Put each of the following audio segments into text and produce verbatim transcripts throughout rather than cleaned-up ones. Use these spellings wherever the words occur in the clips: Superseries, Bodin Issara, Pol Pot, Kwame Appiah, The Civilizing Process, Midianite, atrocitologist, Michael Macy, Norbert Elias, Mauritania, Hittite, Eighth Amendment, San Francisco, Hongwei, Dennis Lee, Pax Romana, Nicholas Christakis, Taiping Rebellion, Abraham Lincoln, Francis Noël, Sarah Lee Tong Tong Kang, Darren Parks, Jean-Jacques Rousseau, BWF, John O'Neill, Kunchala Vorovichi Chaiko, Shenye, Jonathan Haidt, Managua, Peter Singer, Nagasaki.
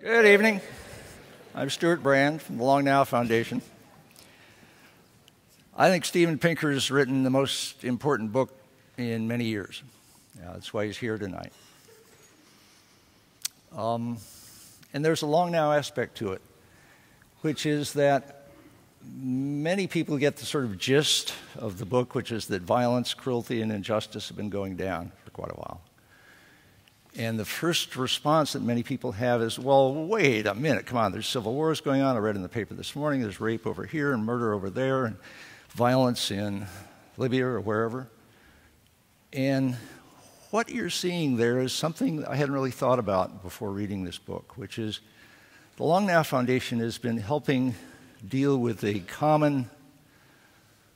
Good evening. I'm Stuart Brand from the Long Now Foundation. I think Steven Pinker has written the most important book in many years. Yeah, that's why he's here tonight. Um, and there's a Long Now aspect to it, which is that many people get the sort of gist of the book, which is that violence, cruelty, and injustice have been going down for quite a while. And the first response that many people have is, well, wait a minute, come on, there's civil wars going on. I read in the paper this morning, there's rape over here and murder over there and violence in Libya or wherever. And what you're seeing there is something I hadn't really thought about before reading this book, which is the Long Now Foundation has been helping deal with a common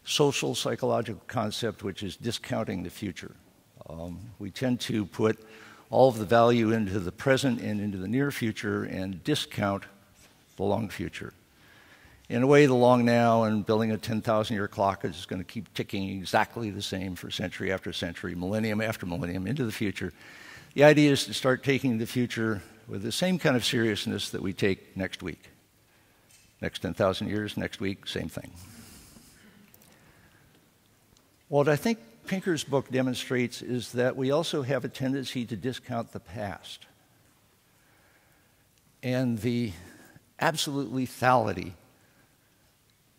social psychological concept, which is discounting the future. Um, we tend to put all of the value into the present and into the near future and discount the long future. In a way, the long now and building a ten thousand year clock is going to keep ticking exactly the same for century after century, millennium after millennium into the future. The idea is to start taking the future with the same kind of seriousness that we take next week. Next ten thousand years, next week, same thing. What I think Pinker's book demonstrates is that we also have a tendency to discount the past and the absolute lethality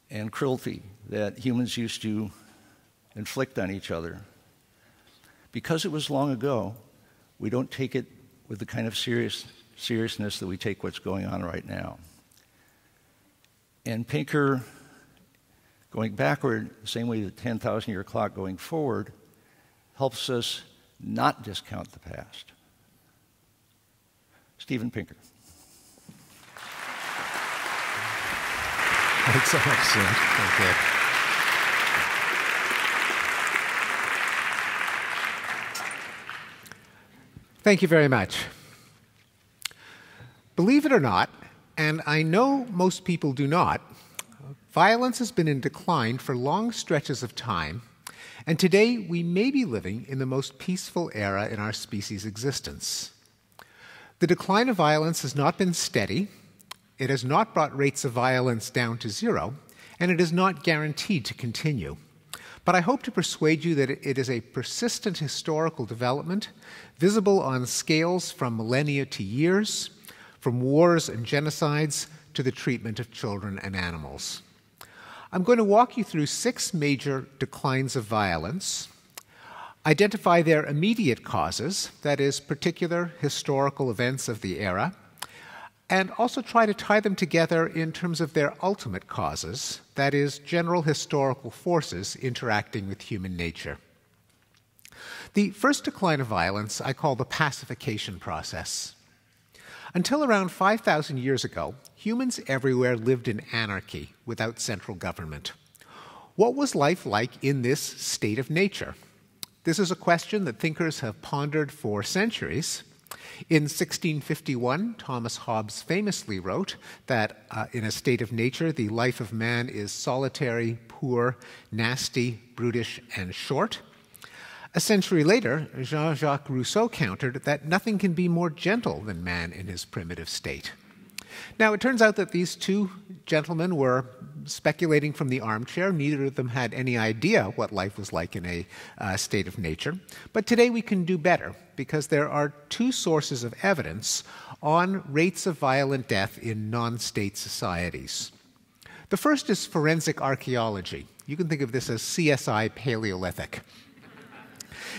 and cruelty that humans used to inflict on each other. Because it was long ago, we don't take it with the kind of serious, seriousness that we take what's going on right now. And Pinker, going backward, the same way the ten thousand year clock going forward, helps us not discount the past. Steven Pinker. Thanks so much, sir. Thank you. Thank you very much. Believe it or not, and I know most people do not, violence has been in decline for long stretches of time, and today we may be living in the most peaceful era in our species' existence. The decline of violence has not been steady, it has not brought rates of violence down to zero, and it is not guaranteed to continue. But I hope to persuade you that it is a persistent historical development, visible on scales from millennia to years, from wars and genocides to the treatment of children and animals. I'm going to walk you through six major declines of violence, identify their immediate causes, that is, particular historical events of the era, and also try to tie them together in terms of their ultimate causes, that is, general historical forces interacting with human nature. The first decline of violence I call the pacification process. Until around five thousand years ago, humans everywhere lived in anarchy without central government. What was life like in this state of nature? This is a question that thinkers have pondered for centuries. In sixteen fifty-one, Thomas Hobbes famously wrote that uh, in a state of nature, the life of man is solitary, poor, nasty, brutish, and short. A century later, Jean-Jacques Rousseau countered that nothing can be more gentle than man in his primitive state. Now, it turns out that these two gentlemen were speculating from the armchair. Neither of them had any idea what life was like in a uh, state of nature. But today we can do better, because there are two sources of evidence on rates of violent death in non-state societies. The first is forensic archaeology. You can think of this as C S I Paleolithic.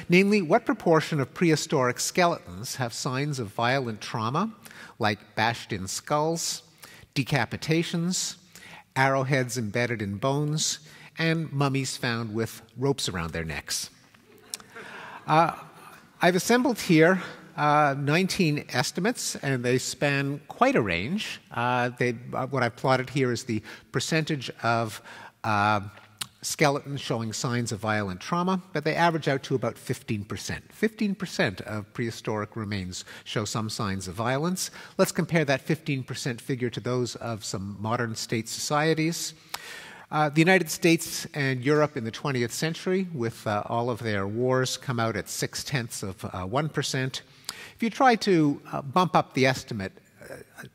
Namely, what proportion of prehistoric skeletons have signs of violent trauma, like bashed-in skulls, decapitations, arrowheads embedded in bones, and mummies found with ropes around their necks? Uh, I've assembled here uh, nineteen estimates, and they span quite a range. Uh, they, uh, what I've plotted here is the percentage of uh, skeletons showing signs of violent trauma, but they average out to about fifteen percent. fifteen percent of prehistoric remains show some signs of violence. Let's compare that fifteen percent figure to those of some modern state societies. Uh, the United States and Europe in the twentieth century, with uh, all of their wars, come out at six-tenths of uh, one percent. If you try to uh, bump up the estimate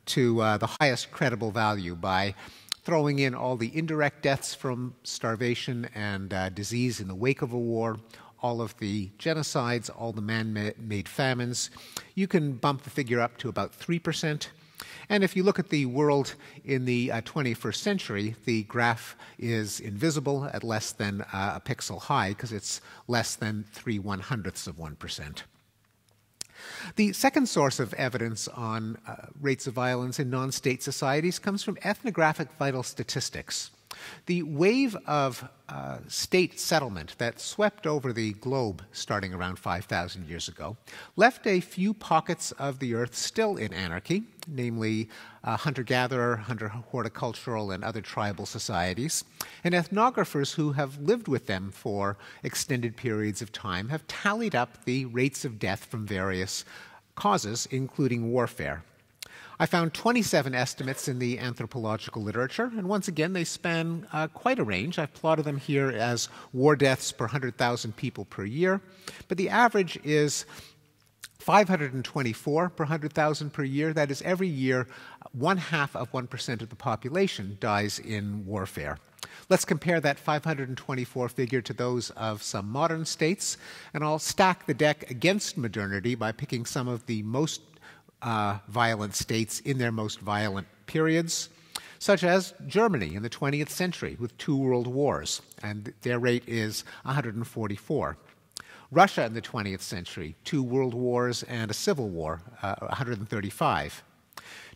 to uh, the highest credible value by throwing in all the indirect deaths from starvation and uh, disease in the wake of a war, all of the genocides, all the man-made famines. You can bump the figure up to about three percent. And if you look at the world in the uh, twenty-first century, the graph is invisible at less than uh, a pixel high because it's less than three one-hundredths of one percent. The second source of evidence on uh, rates of violence in non-state societies comes from ethnographic vital statistics. The wave of uh, state settlement that swept over the globe starting around five thousand years ago left a few pockets of the earth still in anarchy, namely uh, hunter-gatherer, hunter-horticultural, and other tribal societies. And ethnographers who have lived with them for extended periods of time have tallied up the rates of death from various causes, including warfare. I found twenty-seven estimates in the anthropological literature, and once again, they span uh, quite a range. I've plotted them here as war deaths per one hundred thousand people per year, but the average is five hundred twenty-four per one hundred thousand per year. That is, every year, one half of one percent of the population dies in warfare. Let's compare that five hundred twenty-four figure to those of some modern states, and I'll stack the deck against modernity by picking some of the most Uh, violent states in their most violent periods, such as Germany in the twentieth century with two world wars, and their rate is one hundred forty-four. Russia in the twentieth century, two world wars and a civil war, uh, one hundred thirty-five.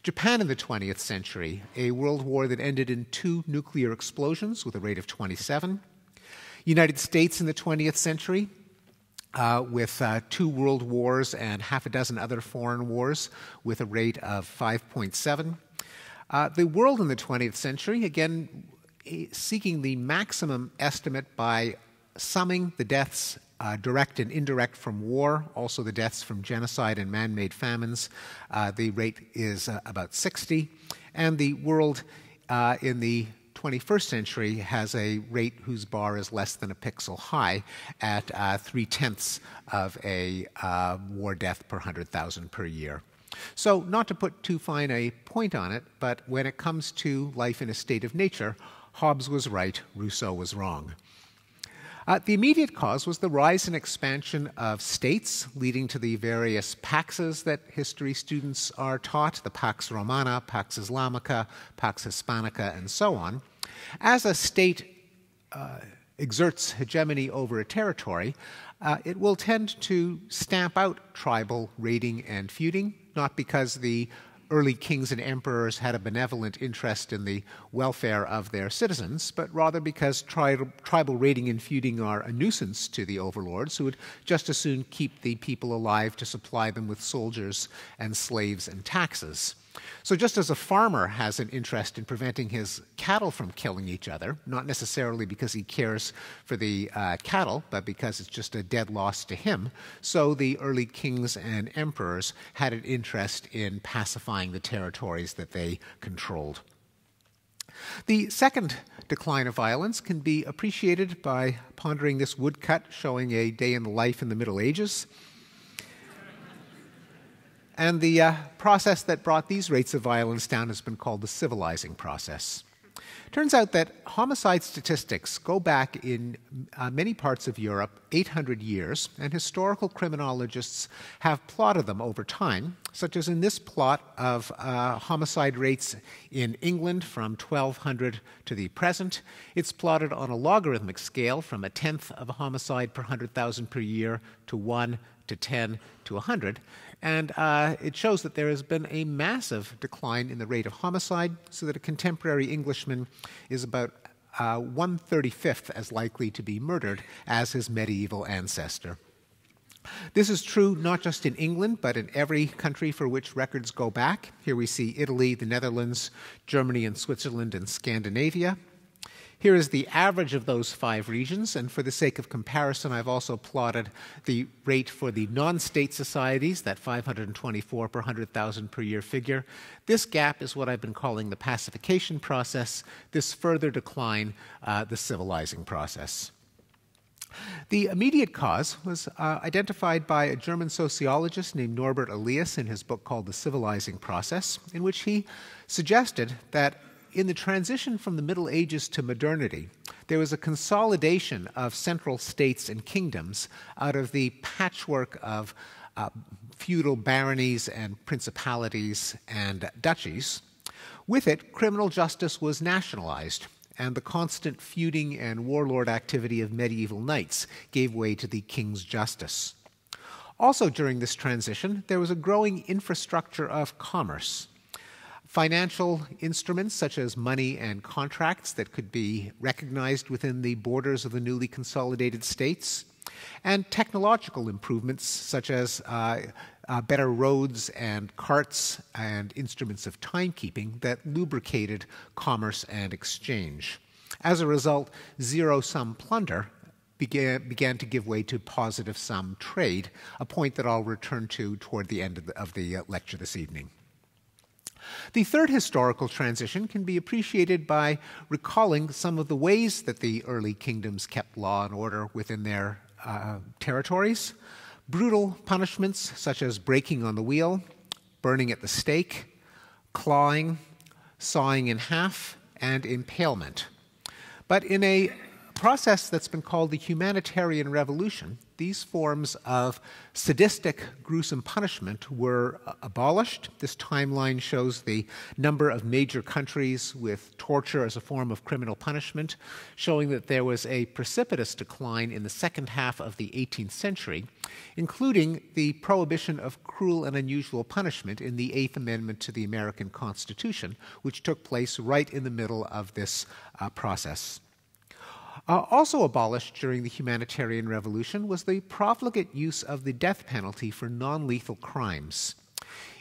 Japan in the twentieth century, a world war that ended in two nuclear explosions with a rate of twenty-seven. United States in the twentieth century, Uh, with uh, two world wars and half a dozen other foreign wars with a rate of five point seven. Uh, the world in the twentieth century, again, seeking the maximum estimate by summing the deaths uh, direct and indirect from war, also the deaths from genocide and man-made famines. Uh, the rate is uh, about sixty. And the world uh, in the twenty-first century has a rate whose bar is less than a pixel high at uh, three-tenths of a uh, war death per one hundred thousand per year. So not to put too fine a point on it, but when it comes to life in a state of nature, Hobbes was right, Rousseau was wrong. Uh, the immediate cause was the rise and expansion of states, leading to the various paxes that history students are taught, the Pax Romana, Pax Islamica, Pax Hispanica, and so on. As a state uh, exerts hegemony over a territory, uh, it will tend to stamp out tribal raiding and feuding, not because the early kings and emperors had a benevolent interest in the welfare of their citizens, but rather because tri tribal raiding and feuding are a nuisance to the overlords who would just as soon keep the people alive to supply them with soldiers and slaves and taxes. So just as a farmer has an interest in preventing his cattle from killing each other, not necessarily because he cares for the uh, cattle, but because it's just a dead loss to him, so the early kings and emperors had an interest in pacifying the territories that they controlled. The second decline of violence can be appreciated by pondering this woodcut showing a day in the life in the Middle Ages. And the uh, process that brought these rates of violence down has been called the civilizing process. Turns out that homicide statistics go back in uh, many parts of Europe eight hundred years, and historical criminologists have plotted them over time, such as in this plot of uh, homicide rates in England from twelve hundred to the present. It's plotted on a logarithmic scale from a tenth of a homicide per one hundred thousand per year to one to ten to one hundred. And uh, it shows that there has been a massive decline in the rate of homicide, so that a contemporary Englishman is about uh, one thirty-fifth as likely to be murdered as his medieval ancestor. This is true not just in England, but in every country for which records go back. Here we see Italy, the Netherlands, Germany and Switzerland, and Scandinavia. Here is the average of those five regions, and for the sake of comparison, I've also plotted the rate for the non-state societies, that five hundred twenty-four per one hundred thousand per year figure. This gap is what I've been calling the pacification process, this further decline, uh, the civilizing process. The immediate cause was uh, identified by a German sociologist named Norbert Elias in his book called The Civilizing Process, in which he suggested that in the transition from the Middle Ages to modernity, there was a consolidation of central states and kingdoms out of the patchwork of uh, feudal baronies and principalities and duchies. With it, criminal justice was nationalized, and the constant feuding and warlord activity of medieval knights gave way to the king's justice. Also during this transition, there was a growing infrastructure of commerce. Financial instruments such as money and contracts that could be recognized within the borders of the newly consolidated states, and technological improvements such as uh, uh, better roads and carts and instruments of timekeeping that lubricated commerce and exchange. As a result, zero-sum plunder began, began to give way to positive-sum trade, a point that I'll return to toward the end of the, of the lecture this evening. The third historical transition can be appreciated by recalling some of the ways that the early kingdoms kept law and order within their uh, territories. Brutal punishments such as breaking on the wheel, burning at the stake, clawing, sawing in half, and impalement. But in a process that's been called the humanitarian revolution, these forms of sadistic, gruesome punishment were abolished. This timeline shows the number of major countries with torture as a form of criminal punishment, showing that there was a precipitous decline in the second half of the eighteenth century, including the prohibition of cruel and unusual punishment in the Eighth Amendment to the American Constitution, which took place right in the middle of this uh, process. Uh, also abolished during the humanitarian revolution was the profligate use of the death penalty for non-lethal crimes.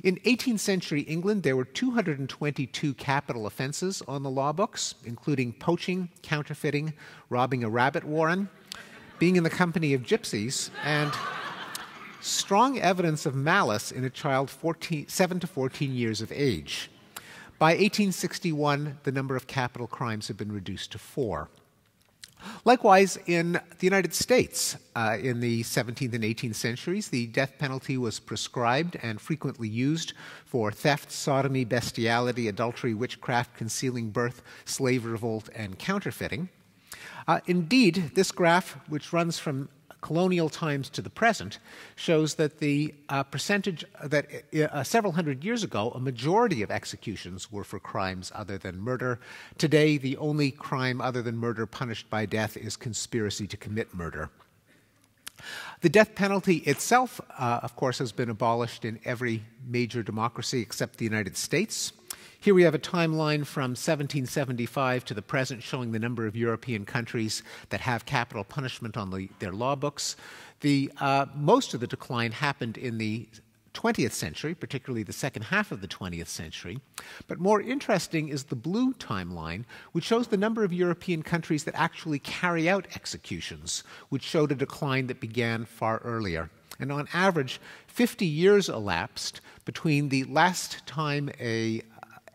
In eighteenth century England, there were two hundred twenty-two capital offenses on the law books, including poaching, counterfeiting, robbing a rabbit warren, being in the company of gypsies, and strong evidence of malice in a child seven to fourteen years of age. By eighteen sixty-one, the number of capital crimes had been reduced to four. Likewise, in the United States, uh, in the seventeenth and eighteenth centuries, the death penalty was prescribed and frequently used for theft, sodomy, bestiality, adultery, witchcraft, concealing birth, slave revolt, and counterfeiting. Uh, indeed, this graph, which runs from colonial times to the present, shows that the uh, percentage that uh, several hundred years ago, a majority of executions were for crimes other than murder. Today, the only crime other than murder punished by death is conspiracy to commit murder. The death penalty itself, uh, of course, has been abolished in every major democracy except the United States. Here we have a timeline from seventeen seventy-five to the present showing the number of European countries that have capital punishment on the, their law books. The, uh, most of the decline happened in the twentieth century, particularly the second half of the twentieth century. But more interesting is the blue timeline, which shows the number of European countries that actually carry out executions, which showed a decline that began far earlier. And on average, fifty years elapsed between the last time a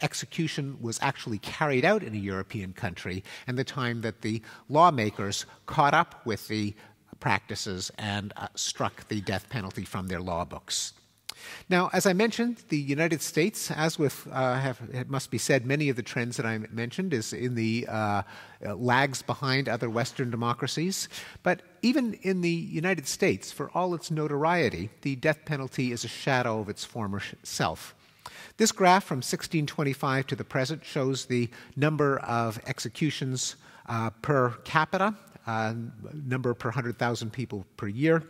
execution was actually carried out in a European country and the time that the lawmakers caught up with the practices and uh, struck the death penalty from their law books. Now, as I mentioned, the United States, as with, uh, have, it must be said, many of the trends that I mentioned is in the uh, lags behind other Western democracies. But even in the United States, for all its notoriety, the death penalty is a shadow of its former self. This graph from sixteen twenty-five to the present shows the number of executions uh, per capita, uh, number per one hundred thousand people per year.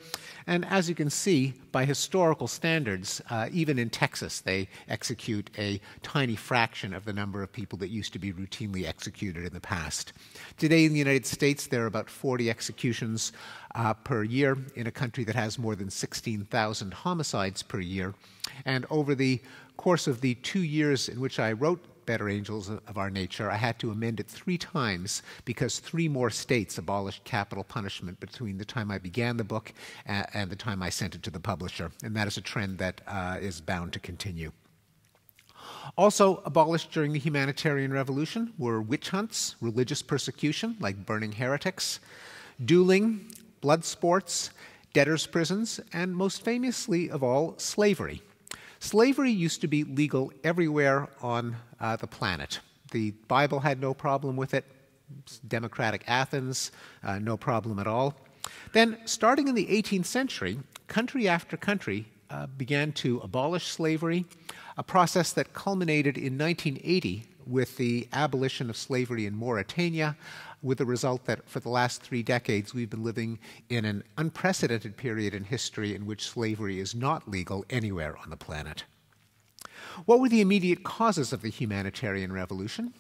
And as you can see, by historical standards, uh, even in Texas, they execute a tiny fraction of the number of people that used to be routinely executed in the past. Today in the United States, there are about forty executions uh, per year in a country that has more than sixteen thousand homicides per year. And over the course of the two years in which I wrote Better Angels of Our Nature, I had to amend it three times because three more states abolished capital punishment between the time I began the book and the time I sent it to the publisher. And that is a trend that uh, is bound to continue. Also abolished during the humanitarian revolution were witch hunts, religious persecution like burning heretics, dueling, blood sports, debtors' prisons, and most famously of all, slavery. Slavery used to be legal everywhere on uh, the planet. The Bible had no problem with it. Democratic Athens, uh, no problem at all. Then, starting in the eighteenth century, country after country uh, began to abolish slavery, a process that culminated in nineteen eighty with the abolition of slavery in Mauritania, with the result that for the last three decades we've been living in an unprecedented period in history in which slavery is not legal anywhere on the planet. What were the immediate causes of the humanitarian revolution?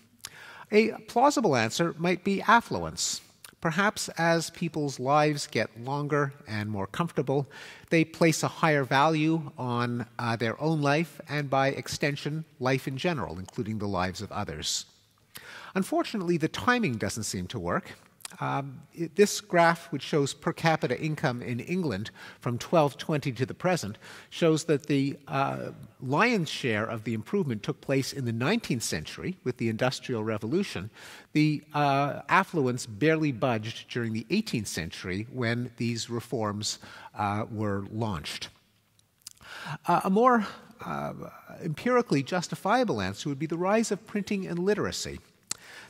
A plausible answer might be affluence. Perhaps as people's lives get longer and more comfortable, they place a higher value on uh, their own life and, by extension, life in general, including the lives of others. Unfortunately, the timing doesn't seem to work. Um, it, this graph, which shows per capita income in England from twelve twenty to the present, shows that the uh, lion's share of the improvement took place in the nineteenth century with the Industrial Revolution. The uh, affluence barely budged during the eighteenth century when these reforms uh, were launched. Uh, a more uh, empirically justifiable answer would be the rise of printing and literacy.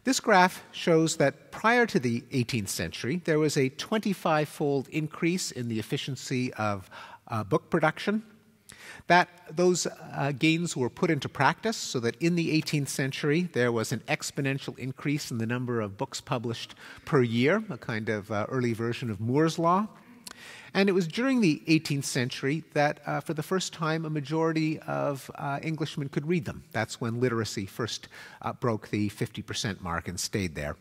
This graph shows that prior to the eighteenth century, there was a twenty-five-fold increase in the efficiency of uh, book production. That, those uh, gains were put into practice so that in the eighteenth century, there was an exponential increase in the number of books published per year, a kind of uh, early version of Moore's Law. And it was during the eighteenth century that, uh, for the first time, a majority of uh, Englishmen could read them. That's when literacy first uh, broke the fifty percent mark and stayed there.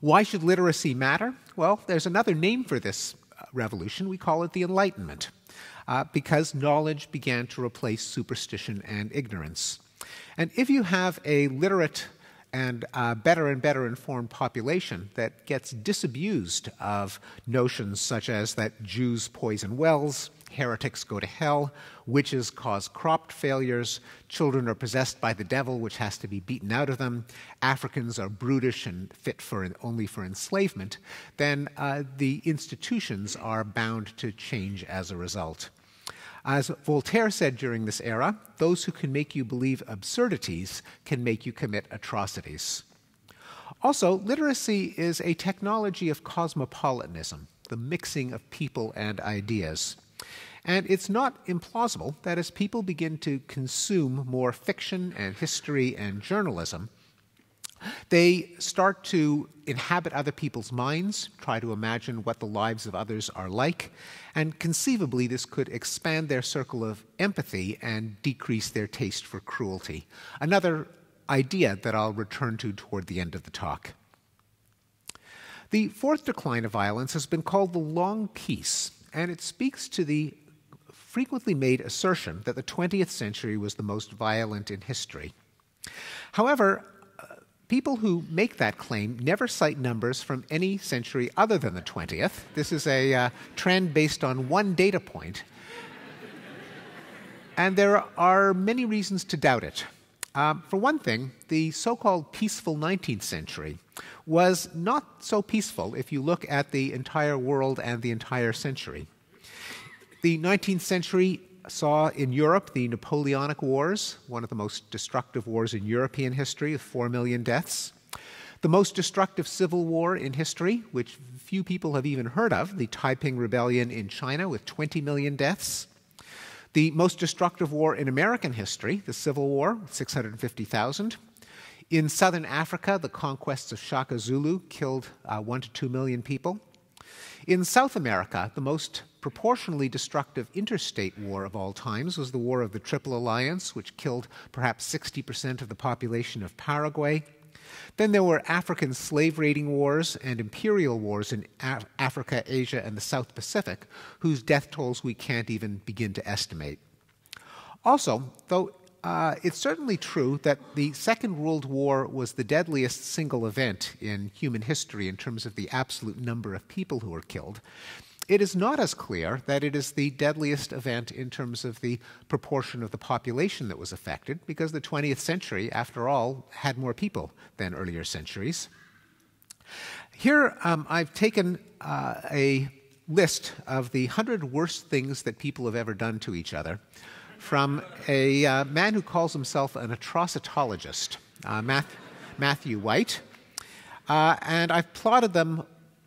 Why should literacy matter? Well, there's another name for this revolution. We call it the Enlightenment, uh, because knowledge began to replace superstition and ignorance. And if you have a literate and uh, better and better informed population that gets disabused of notions such as that Jews poison wells, heretics go to hell, witches cause crop failures, children are possessed by the devil, which has to be beaten out of them, Africans are brutish and fit for only for enslavement, then uh, the institutions are bound to change as a result. As Voltaire said during this era, those who can make you believe absurdities can make you commit atrocities. Also, literacy is a technology of cosmopolitanism, the mixing of people and ideas. And it's not implausible that as people begin to consume more fiction and history and journalism, they start to inhabit other people's minds, try to imagine what the lives of others are like, and conceivably this could expand their circle of empathy and decrease their taste for cruelty. Another idea that I'll return to toward the end of the talk. The fourth decline of violence has been called the Long Peace, and it speaks to the frequently made assertion that the twentieth century was the most violent in history. However, people who make that claim never cite numbers from any century other than the twentieth. This is a uh, trend based on one data point. And there are many reasons to doubt it. Um, for one thing, the so-called peaceful nineteenth century was not so peaceful if you look at the entire world and the entire century. The nineteenth century saw in Europe the Napoleonic Wars, one of the most destructive wars in European history, with four million deaths. The most destructive civil war in history, which few people have even heard of, the Taiping Rebellion in China, with twenty million deaths. The most destructive war in American history, the Civil War, six hundred fifty thousand. In southern Africa, the conquests of Shaka Zulu killed uh, one to two million people. In South America, the most proportionally destructive interstate war of all times was the War of the Triple Alliance, which killed perhaps sixty percent of the population of Paraguay. Then there were African slave raiding wars and imperial wars in Af- Africa, Asia, and the South Pacific, whose death tolls we can't even begin to estimate. Also, though uh, it's certainly true that the Second World War was the deadliest single event in human history in terms of the absolute number of people who were killed, it is not as clear that it is the deadliest event in terms of the proportion of the population that was affected, because the twentieth century, after all, had more people than earlier centuries. Here um, I've taken uh, a list of the hundred worst things that people have ever done to each other from a uh, man who calls himself an atrocitologist, uh, Matthew, Matthew White. Uh, and I've plotted them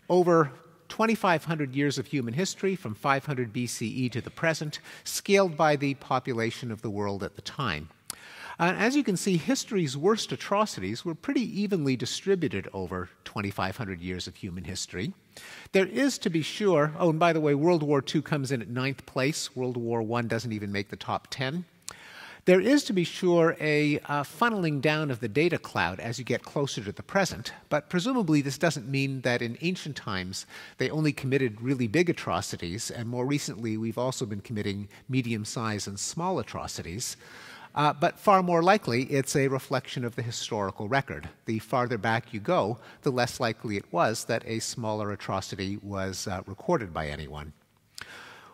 over twenty-five hundred years of human history, from five hundred B C E to the present, scaled by the population of the world at the time. Uh, as you can see, history's worst atrocities were pretty evenly distributed over twenty-five hundred years of human history. There is, to be sure, oh, and by the way, World War Two comes in at ninth place. World War One doesn't even make the top ten. There is, to be sure, a uh, funneling down of the data cloud as you get closer to the present, but presumably this doesn't mean that in ancient times they only committed really big atrocities, and more recently we've also been committing medium-sized and small atrocities. Uh, but far more likely it's a reflection of the historical record. The farther back you go, the less likely it was that a smaller atrocity was uh, recorded by anyone.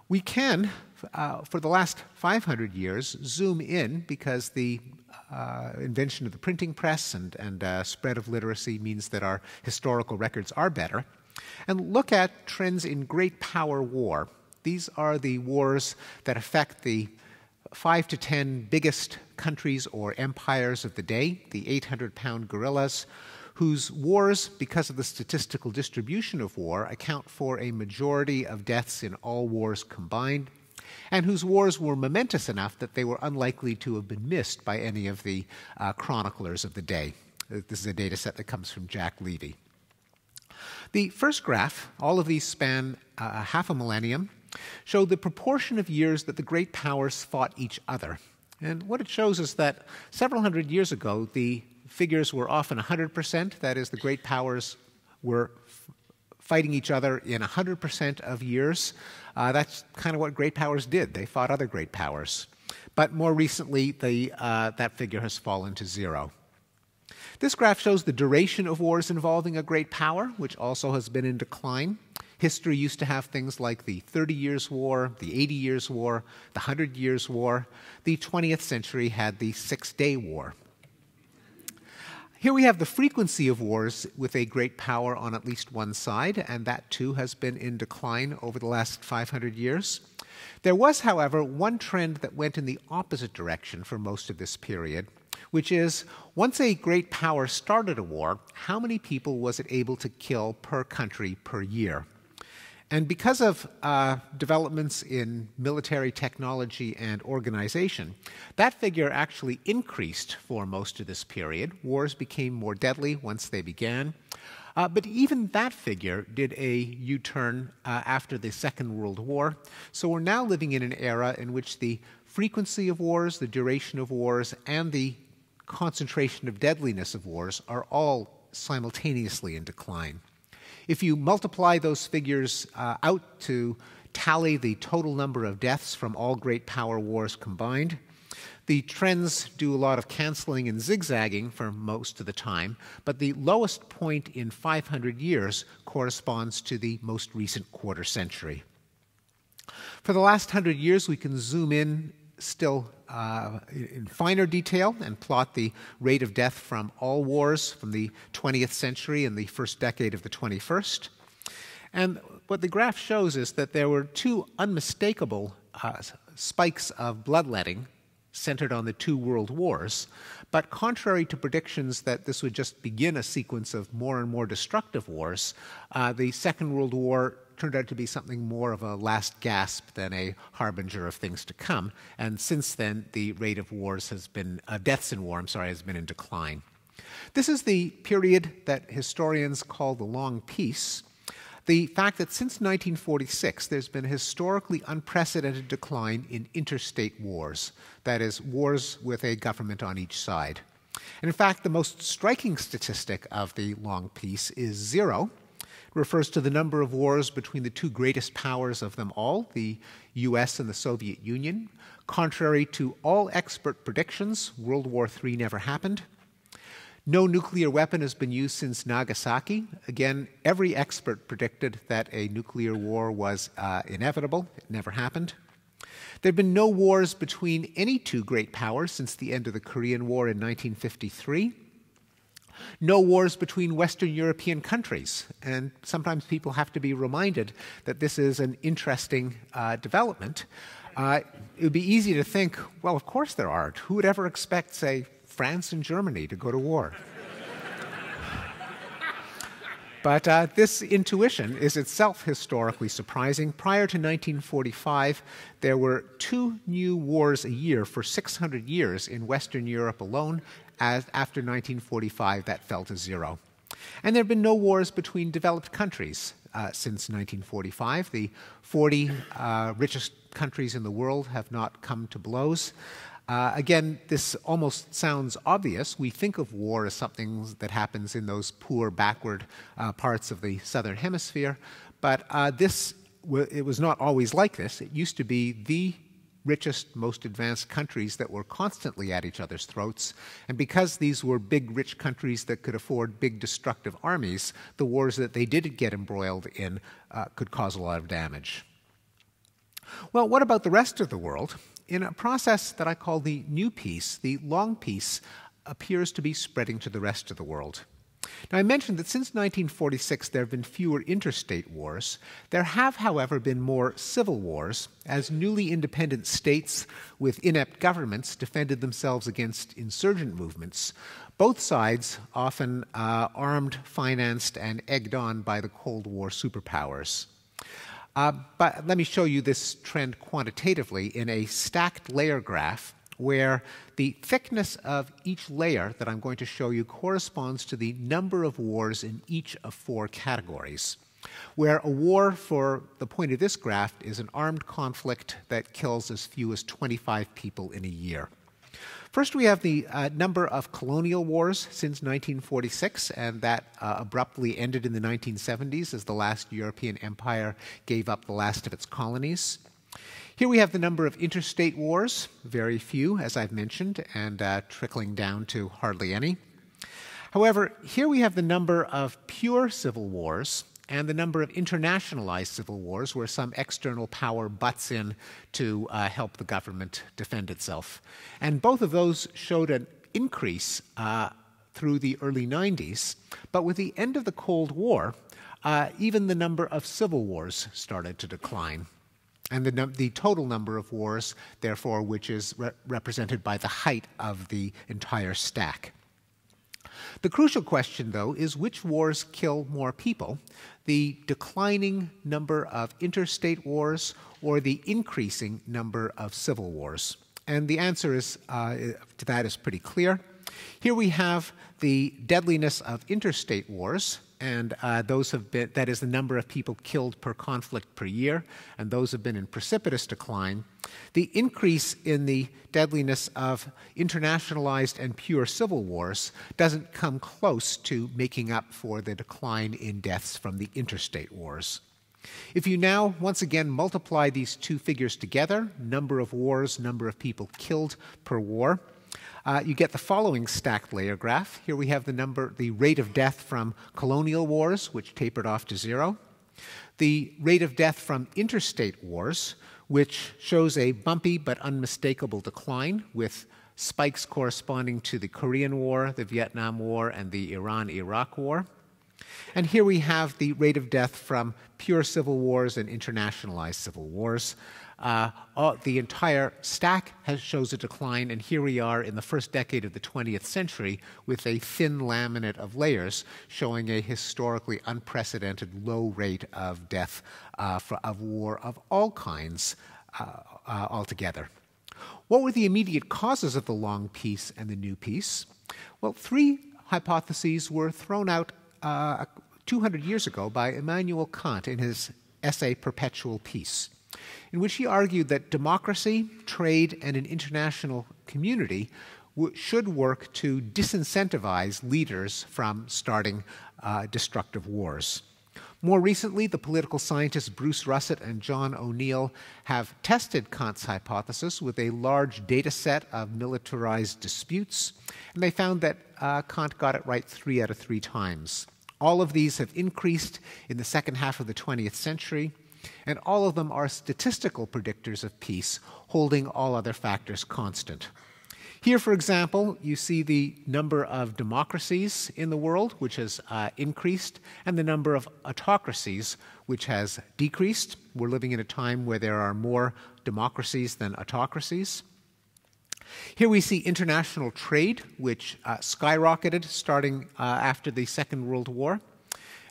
We can, uh, for the last five hundred years, zoom in because the uh, invention of the printing press and, and uh, spread of literacy means that our historical records are better, and look at trends in great power war. These are the wars that affect the five to ten biggest countries or empires of the day, the eight hundred pound gorillas, whose wars, because of the statistical distribution of war, account for a majority of deaths in all wars combined, and whose wars were momentous enough that they were unlikely to have been missed by any of the uh, chroniclers of the day. This is a data set that comes from Jack Levy. The first graph, all of these span uh, half a millennium, showed the proportion of years that the great powers fought each other. And what it shows is that several hundred years ago, the figures were often one hundred percent, that is, the great powers were fighting each other in one hundred percent of years. Uh, that's kind of what great powers did. They fought other great powers. But more recently, the, uh, that figure has fallen to zero. This graph shows the duration of wars involving a great power, which also has been in decline. History used to have things like the thirty years war, the eighty years war, the hundred years war. The twentieth century had the six day war. Here we have the frequency of wars with a great power on at least one side, and that too has been in decline over the last five hundred years. There was, however, one trend that went in the opposite direction for most of this period, which is once a great power started a war, how many people was it able to kill per country per year? And because of uh, developments in military technology and organization, that figure actually increased for most of this period. Wars became more deadly once they began. Uh, but even that figure did a U-turn uh, after the Second World War. So we're now living in an era in which the frequency of wars, the duration of wars, and the concentration of deadliness of wars are all simultaneously in decline. If you multiply those figures uh, out to tally the total number of deaths from all great power wars combined, the trends do a lot of canceling and zigzagging for most of the time, but the lowest point in five hundred years corresponds to the most recent quarter century. For the last hundred years, we can zoom in still uh, in finer detail and plot the rate of death from all wars from the twentieth century and the first decade of the twenty-first. And what the graph shows is that there were two unmistakable uh, spikes of bloodletting centered on the two world wars, but contrary to predictions that this would just begin a sequence of more and more destructive wars, uh, the Second World War turned out to be something more of a last gasp than a harbinger of things to come. And since then, the rate of wars has been, uh, deaths in war, I'm sorry, has been in decline. This is the period that historians call the Long Peace. The fact that since nineteen forty-six, there's been a historically unprecedented decline in interstate wars, that is, wars with a government on each side. And in fact, the most striking statistic of the Long Peace is zero. Refers to the number of wars between the two greatest powers of them all, the U S and the Soviet Union. Contrary to all expert predictions, World War Three never happened. No nuclear weapon has been used since Nagasaki. Again, every expert predicted that a nuclear war was uh, inevitable. It never happened. There have been no wars between any two great powers since the end of the Korean War in nineteen fifty-three. No wars between Western European countries. And sometimes people have to be reminded that this is an interesting uh, development. Uh, it would be easy to think, well, of course there aren't. Who would ever expect, say, France and Germany to go to war? But uh, this intuition is itself historically surprising. Prior to nineteen forty-five, there were two new wars a year for six hundred years in Western Europe alone. As after nineteen forty-five, that fell to zero. And there have been no wars between developed countries uh, since nineteen forty-five. The forty uh, richest countries in the world have not come to blows. Uh, again, this almost sounds obvious. We think of war as something that happens in those poor, backward uh, parts of the southern hemisphere, but uh, this w it was not always like this. It used to be the richest, most advanced countries that were constantly at each other's throats, and because these were big, rich countries that could afford big, destructive armies, the wars that they did get embroiled in uh, could cause a lot of damage. Well, what about the rest of the world? In a process that I call the New Peace, the Long Peace appears to be spreading to the rest of the world. Now, I mentioned that since nineteen forty-six there have been fewer interstate wars. There have, however, been more civil wars as newly independent states with inept governments defended themselves against insurgent movements, both sides often uh, armed, financed, and egged on by the Cold War superpowers. Uh, but let me show you this trend quantitatively in a stacked layer graph where the thickness of each layer that I'm going to show you corresponds to the number of wars in each of four categories, where a war, for the point of this graph, is an armed conflict that kills as few as twenty-five people in a year. First, we have the uh, number of colonial wars since nineteen forty-six, and that uh, abruptly ended in the nineteen seventies as the last European empire gave up the last of its colonies. Here we have the number of interstate wars, very few, as I've mentioned, and uh, trickling down to hardly any. However, here we have the number of pure civil wars and the number of internationalized civil wars where some external power butts in to uh, help the government defend itself. And both of those showed an increase uh, through the early nineties, but with the end of the Cold War, uh, even the number of civil wars started to decline. And the, num the total number of wars, therefore, which is re represented by the height of the entire stack. The crucial question, though, is which wars kill more people, the declining number of interstate wars or the increasing number of civil wars? And the answer is, uh, to that is pretty clear. Here we have the deadliness of interstate wars, and uh, those have been, that is the number of people killed per conflict per year, and those have been in precipitous decline. The increase in the deadliness of internationalized and pure civil wars doesn't come close to making up for the decline in deaths from the interstate wars. If you now once again multiply these two figures together, number of wars, number of people killed per war, Uh, you get the following stacked layer graph. Here we have the number, the rate of death from colonial wars, which tapered off to zero. The rate of death from interstate wars, which shows a bumpy but unmistakable decline with spikes corresponding to the Korean War, the Vietnam War, and the Iran-Iraq War. And here we have the rate of death from pure civil wars and internationalized civil wars. Uh, all, the entire stack has, shows a decline, and here we are in the first decade of the twentieth century with a thin laminate of layers showing a historically unprecedented low rate of death uh, for, of war of all kinds uh, uh, altogether. What were the immediate causes of the Long Peace and the New Peace? Well, three hypotheses were thrown out uh, two hundred years ago by Immanuel Kant in his essay Perpetual Peace, in which he argued that democracy, trade, and an international community should work to disincentivize leaders from starting uh, destructive wars. More recently, the political scientists Bruce Russett and John O'Neill have tested Kant's hypothesis with a large data set of militarized disputes, and they found that uh, Kant got it right three out of three times. All of these have increased in the second half of the twentieth century, and all of them are statistical predictors of peace, holding all other factors constant. Here, for example, you see the number of democracies in the world, which has uh, increased, and the number of autocracies, which has decreased. We're living in a time where there are more democracies than autocracies. Here we see international trade, which uh, skyrocketed starting uh, after the Second World War.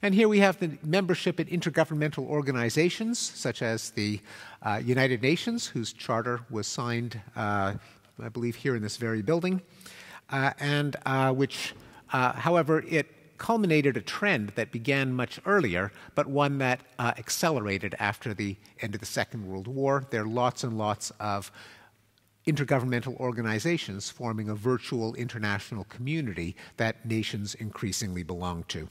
And here we have the membership in intergovernmental organizations, such as the uh, United Nations, whose charter was signed, uh, I believe, here in this very building, uh, and uh, which, uh, however, it culminated a trend that began much earlier, but one that uh, accelerated after the end of the Second World War. There are lots and lots of intergovernmental organizations forming a virtual international community that nations increasingly belong to.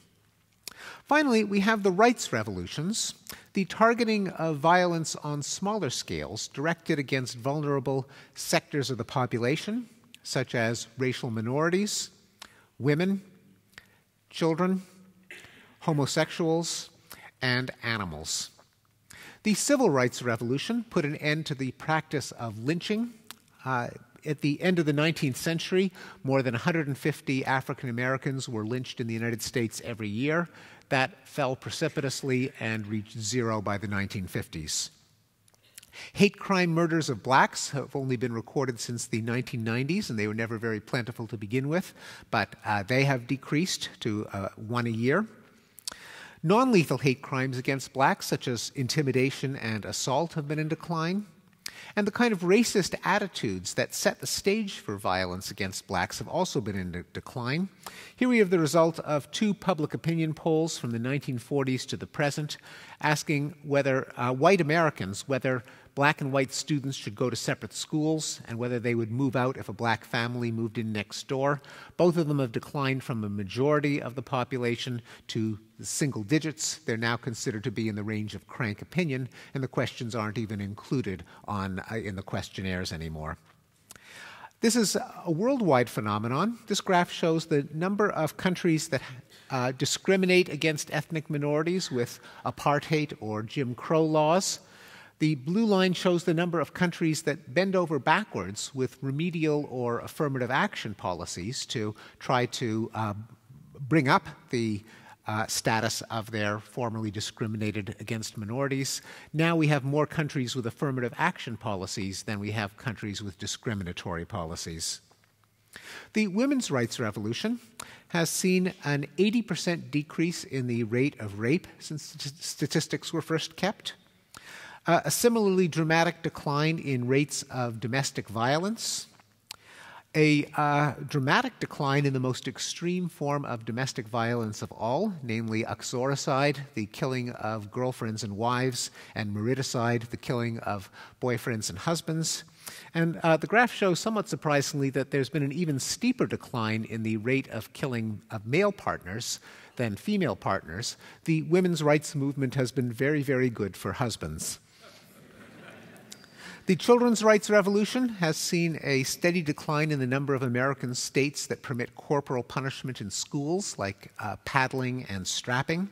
Finally, we have the rights revolutions, the targeting of violence on smaller scales directed against vulnerable sectors of the population, such as racial minorities, women, children, homosexuals, and animals. The civil rights revolution put an end to the practice of lynching. Uh, at the end of the nineteenth century, more than one hundred fifty African Americans were lynched in the United States every year. That fell precipitously and reached zero by the nineteen fifties. Hate crime murders of blacks have only been recorded since the nineteen nineties, and they were never very plentiful to begin with, but uh, they have decreased to uh, one a year. Non-lethal hate crimes against blacks, such as intimidation and assault, have been in decline. And the kind of racist attitudes that set the stage for violence against blacks have also been in decline. Here we have the result of two public opinion polls from the nineteen forties to the present, asking whether uh, white Americans, whether black and white students should go to separate schools, and whether they would move out if a black family moved in next door. Both of them have declined from a majority of the population to the single digits. They're now considered to be in the range of crank opinion, and the questions aren't even included on, uh, in the questionnaires anymore. This is a worldwide phenomenon. This graph shows the number of countries that uh, discriminate against ethnic minorities with apartheid or Jim Crow laws. The blue line shows the number of countries that bend over backwards with remedial or affirmative action policies to try to uh, bring up the uh, status of their formerly discriminated against minorities. Now we have more countries with affirmative action policies than we have countries with discriminatory policies. The women's rights revolution has seen an eighty percent decrease in the rate of rape since statistics were first kept. Uh, a similarly dramatic decline in rates of domestic violence, a uh, dramatic decline in the most extreme form of domestic violence of all, namely uxoricide, the killing of girlfriends and wives, and mariticide, the killing of boyfriends and husbands. And uh, the graph shows, somewhat surprisingly, that there's been an even steeper decline in the rate of killing of male partners than female partners. The women's rights movement has been very, very good for husbands. The children's rights revolution has seen a steady decline in the number of American states that permit corporal punishment in schools, like uh, paddling and strapping.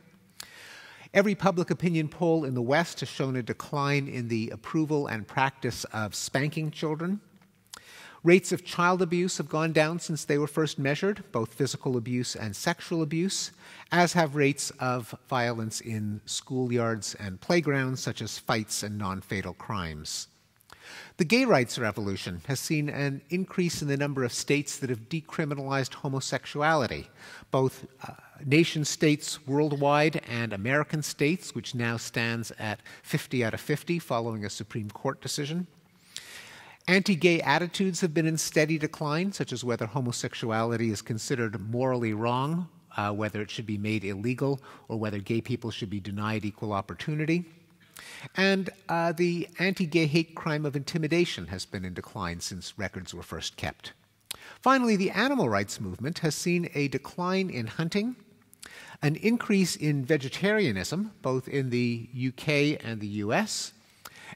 Every public opinion poll in the West has shown a decline in the approval and practice of spanking children. Rates of child abuse have gone down since they were first measured, both physical abuse and sexual abuse, as have rates of violence in schoolyards and playgrounds, such as fights and non-fatal crimes. The gay rights revolution has seen an increase in the number of states that have decriminalized homosexuality, both uh, nation states worldwide and American states, which now stands at fifty out of fifty following a Supreme Court decision. Anti-gay attitudes have been in steady decline, such as whether homosexuality is considered morally wrong, uh, whether it should be made illegal, or whether gay people should be denied equal opportunity. And uh, the anti-gay hate crime of intimidation has been in decline since records were first kept. Finally, the animal rights movement has seen a decline in hunting, an increase in vegetarianism, both in the U K and the U S,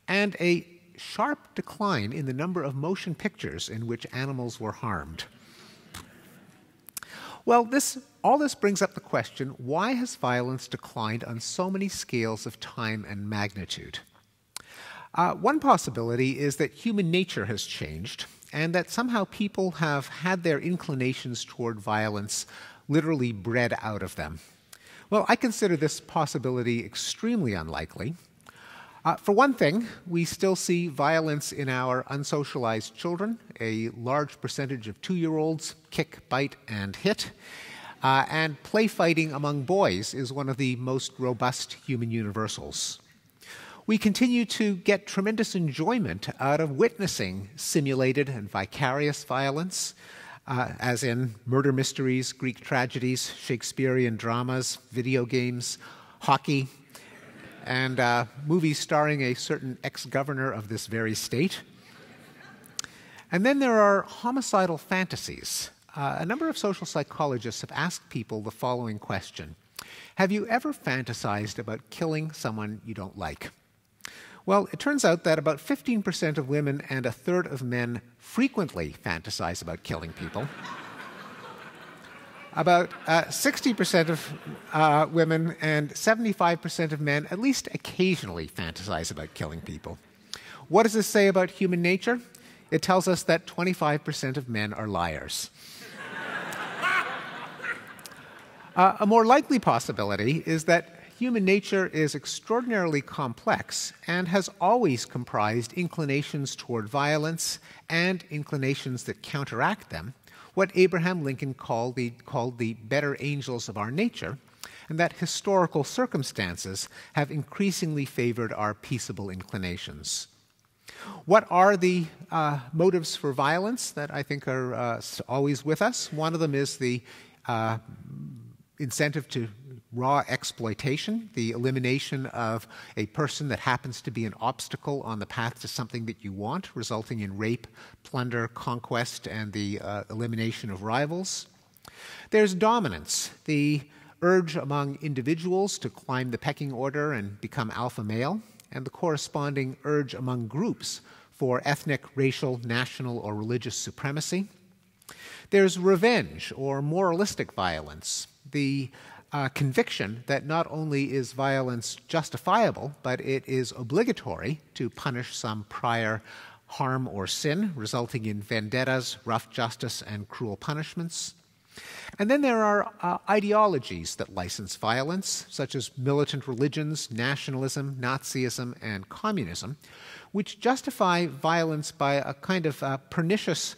and a sharp decline in the number of motion pictures in which animals were harmed. Well, this, all this brings up the question, why has violence declined on so many scales of time and magnitude? Uh, one possibility is that human nature has changed, and that somehow people have had their inclinations toward violence literally bred out of them. Well, I consider this possibility extremely unlikely. Uh, for one thing, we still see violence in our unsocialized children. A large percentage of two-year-olds kick, bite, and hit. Uh, and play fighting among boys is one of the most robust human universals. We continue to get tremendous enjoyment out of witnessing simulated and vicarious violence, uh, as in murder mysteries, Greek tragedies, Shakespearean dramas, video games, hockey, and uh, movies starring a certain ex-governor of this very state. And then there are homicidal fantasies. Uh, a number of social psychologists have asked people the following question. Have you ever fantasized about killing someone you don't like? Well, it turns out that about fifteen percent of women and a third of men frequently fantasize about killing people. About uh, sixty percent of uh, women and seventy-five percent of men at least occasionally fantasize about killing people. What does this say about human nature? It tells us that twenty-five percent of men are liars. uh, a more likely possibility is that human nature is extraordinarily complex and has always comprised inclinations toward violence and inclinations that counteract them, what Abraham Lincoln called the, called the Better Angels of Our Nature, and that historical circumstances have increasingly favored our peaceable inclinations. What are the uh, motives for violence that I think are uh, always with us? One of them is the uh, incentive to raw exploitation, the elimination of a person that happens to be an obstacle on the path to something that you want, resulting in rape, plunder, conquest, and the uh, elimination of rivals. There's dominance, the urge among individuals to climb the pecking order and become alpha male, and the corresponding urge among groups for ethnic, racial, national, or religious supremacy. There's revenge or moralistic violence, the Uh, conviction that not only is violence justifiable, but it is obligatory to punish some prior harm or sin, resulting in vendettas, rough justice, and cruel punishments. And then there are uh, ideologies that license violence, such as militant religions, nationalism, Nazism, and communism, which justify violence by a kind of uh, pernicious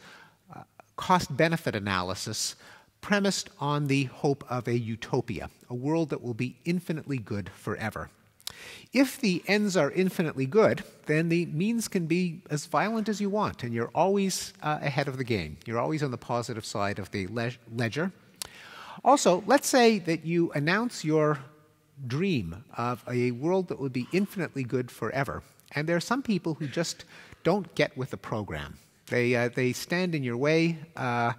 uh, cost-benefit analysis premised on the hope of a utopia, a world that will be infinitely good forever. If the ends are infinitely good, then the means can be as violent as you want, and you're always uh, ahead of the game. You're always on the positive side of the le ledger. Also, let's say that you announce your dream of a world that will be infinitely good forever, and there are some people who just don't get with the program. They, uh, they stand in your way. Uh,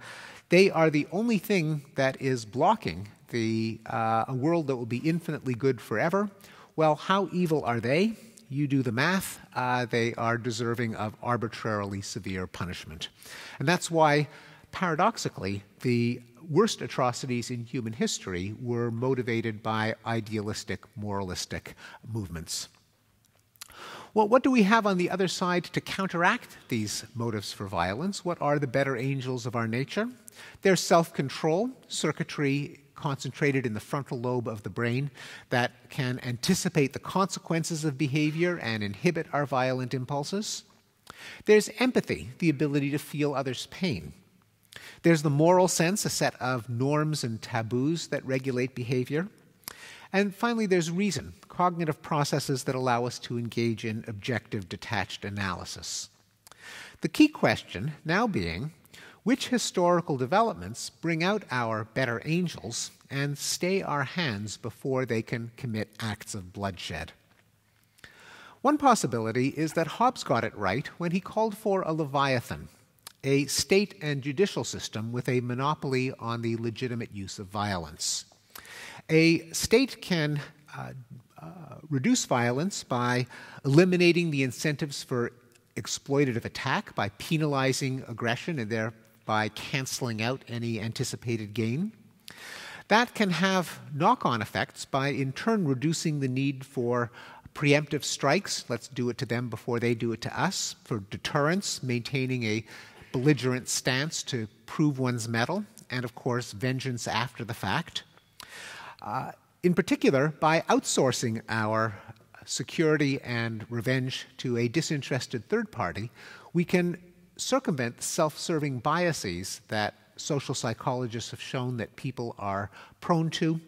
They are the only thing that is blocking the, uh, a world that will be infinitely good forever. Well, how evil are they? You do the math. Uh, they are deserving of arbitrarily severe punishment. And that's why, paradoxically, the worst atrocities in human history were motivated by idealistic, moralistic movements. Well, what do we have on the other side to counteract these motives for violence? What are the better angels of our nature? They're self-control, circuitry concentrated in the frontal lobe of the brain that can anticipate the consequences of behavior and inhibit our violent impulses. There's empathy, the ability to feel others' pain. There's the moral sense, a set of norms and taboos that regulate behavior. And finally, there's reason, cognitive processes that allow us to engage in objective, detached analysis. The key question now being, which historical developments bring out our better angels and stay our hands before they can commit acts of bloodshed? One possibility is that Hobbes got it right when he called for a Leviathan, a state and judicial system with a monopoly on the legitimate use of violence. A state can uh, uh, reduce violence by eliminating the incentives for exploitative attack, by penalizing aggression and thereby canceling out any anticipated gain. That can have knock-on effects by, in turn, reducing the need for preemptive strikes. Let's do it to them before they do it to us. For deterrence, maintaining a belligerent stance to prove one's mettle, and of course vengeance after the fact. Uh, in particular, by outsourcing our security and revenge to a disinterested third party, we can circumvent the self-serving biases that social psychologists have shown that people are prone to.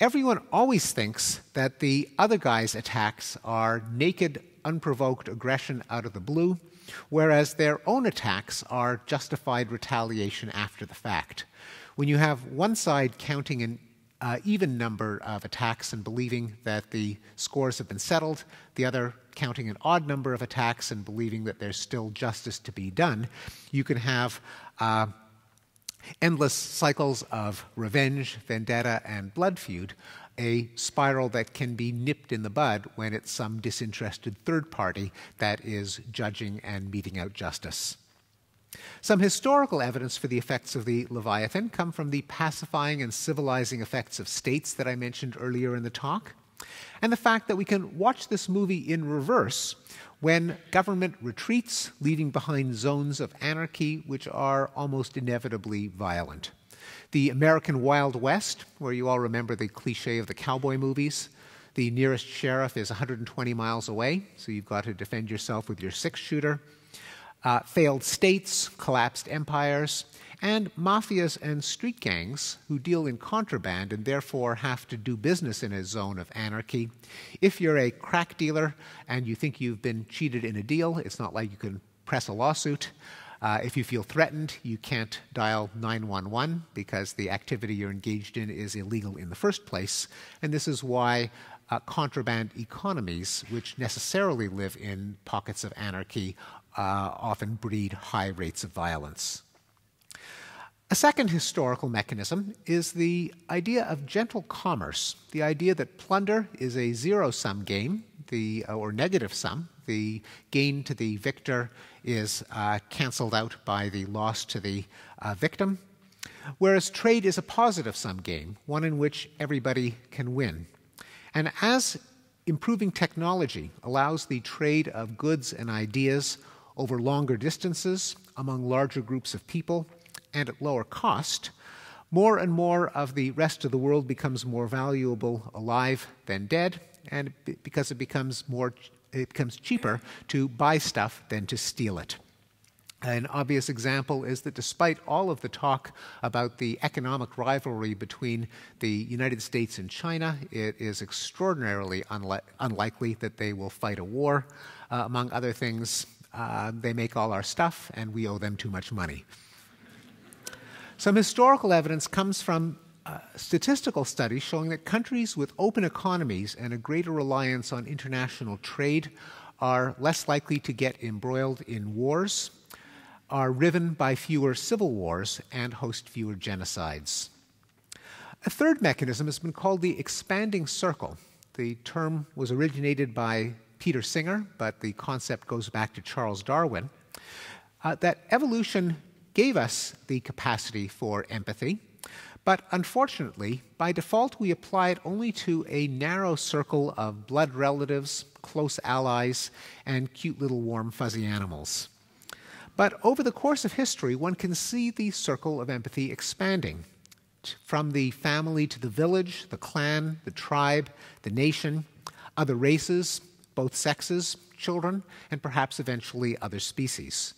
Everyone always thinks that the other guy's attacks are naked, unprovoked aggression out of the blue, whereas their own attacks are justified retaliation after the fact. When you have one side counting an uh, even number of attacks and believing that the scores have been settled, the other counting an odd number of attacks and believing that there's still justice to be done, you can have uh, endless cycles of revenge, vendetta, and blood feud, a spiral that can be nipped in the bud when it's some disinterested third party that is judging and meting out justice. Some historical evidence for the effects of the Leviathan come from the pacifying and civilizing effects of states that I mentioned earlier in the talk, and the fact that we can watch this movie in reverse when government retreats, leaving behind zones of anarchy which are almost inevitably violent. The American Wild West, where you all remember the cliché of the cowboy movies, the nearest sheriff is one hundred twenty miles away, so you've got to defend yourself with your six-shooter, uh, failed states, collapsed empires, and mafias and street gangs who deal in contraband and therefore have to do business in a zone of anarchy. If you're a crack dealer and you think you've been cheated in a deal, it's not like you can press a lawsuit. Uh, if you feel threatened, you can't dial nine one one because the activity you're engaged in is illegal in the first place. And this is why uh, contraband economies, which necessarily live in pockets of anarchy, uh, often breed high rates of violence. A second historical mechanism is the idea of gentle commerce, the idea that plunder is a zero-sum game, the, or negative sum. The gain to the victor is uh, canceled out by the loss to the uh, victim, whereas trade is a positive-sum game, one in which everybody can win. And as improving technology allows the trade of goods and ideas over longer distances among larger groups of people, and at lower cost, more and more of the rest of the world becomes more valuable alive than dead, and because it becomes more, it becomes cheaper to buy stuff than to steal it. An obvious example is that despite all of the talk about the economic rivalry between the United States and China, it is extraordinarily unli- unlikely that they will fight a war. Uh, among other things, uh, they make all our stuff and we owe them too much money. Some historical evidence comes from uh, statistical studies showing that countries with open economies and a greater reliance on international trade are less likely to get embroiled in wars, are riven by fewer civil wars, and host fewer genocides. A third mechanism has been called the expanding circle. The term was originated by Peter Singer, but the concept goes back to Charles Darwin, uh, that evolution gave us the capacity for empathy, but unfortunately, by default, we apply it only to a narrow circle of blood relatives, close allies, and cute little warm fuzzy animals. But over the course of history, one can see the circle of empathy expanding, from the family to the village, the clan, the tribe, the nation, other races, both sexes, children, and perhaps eventually other species.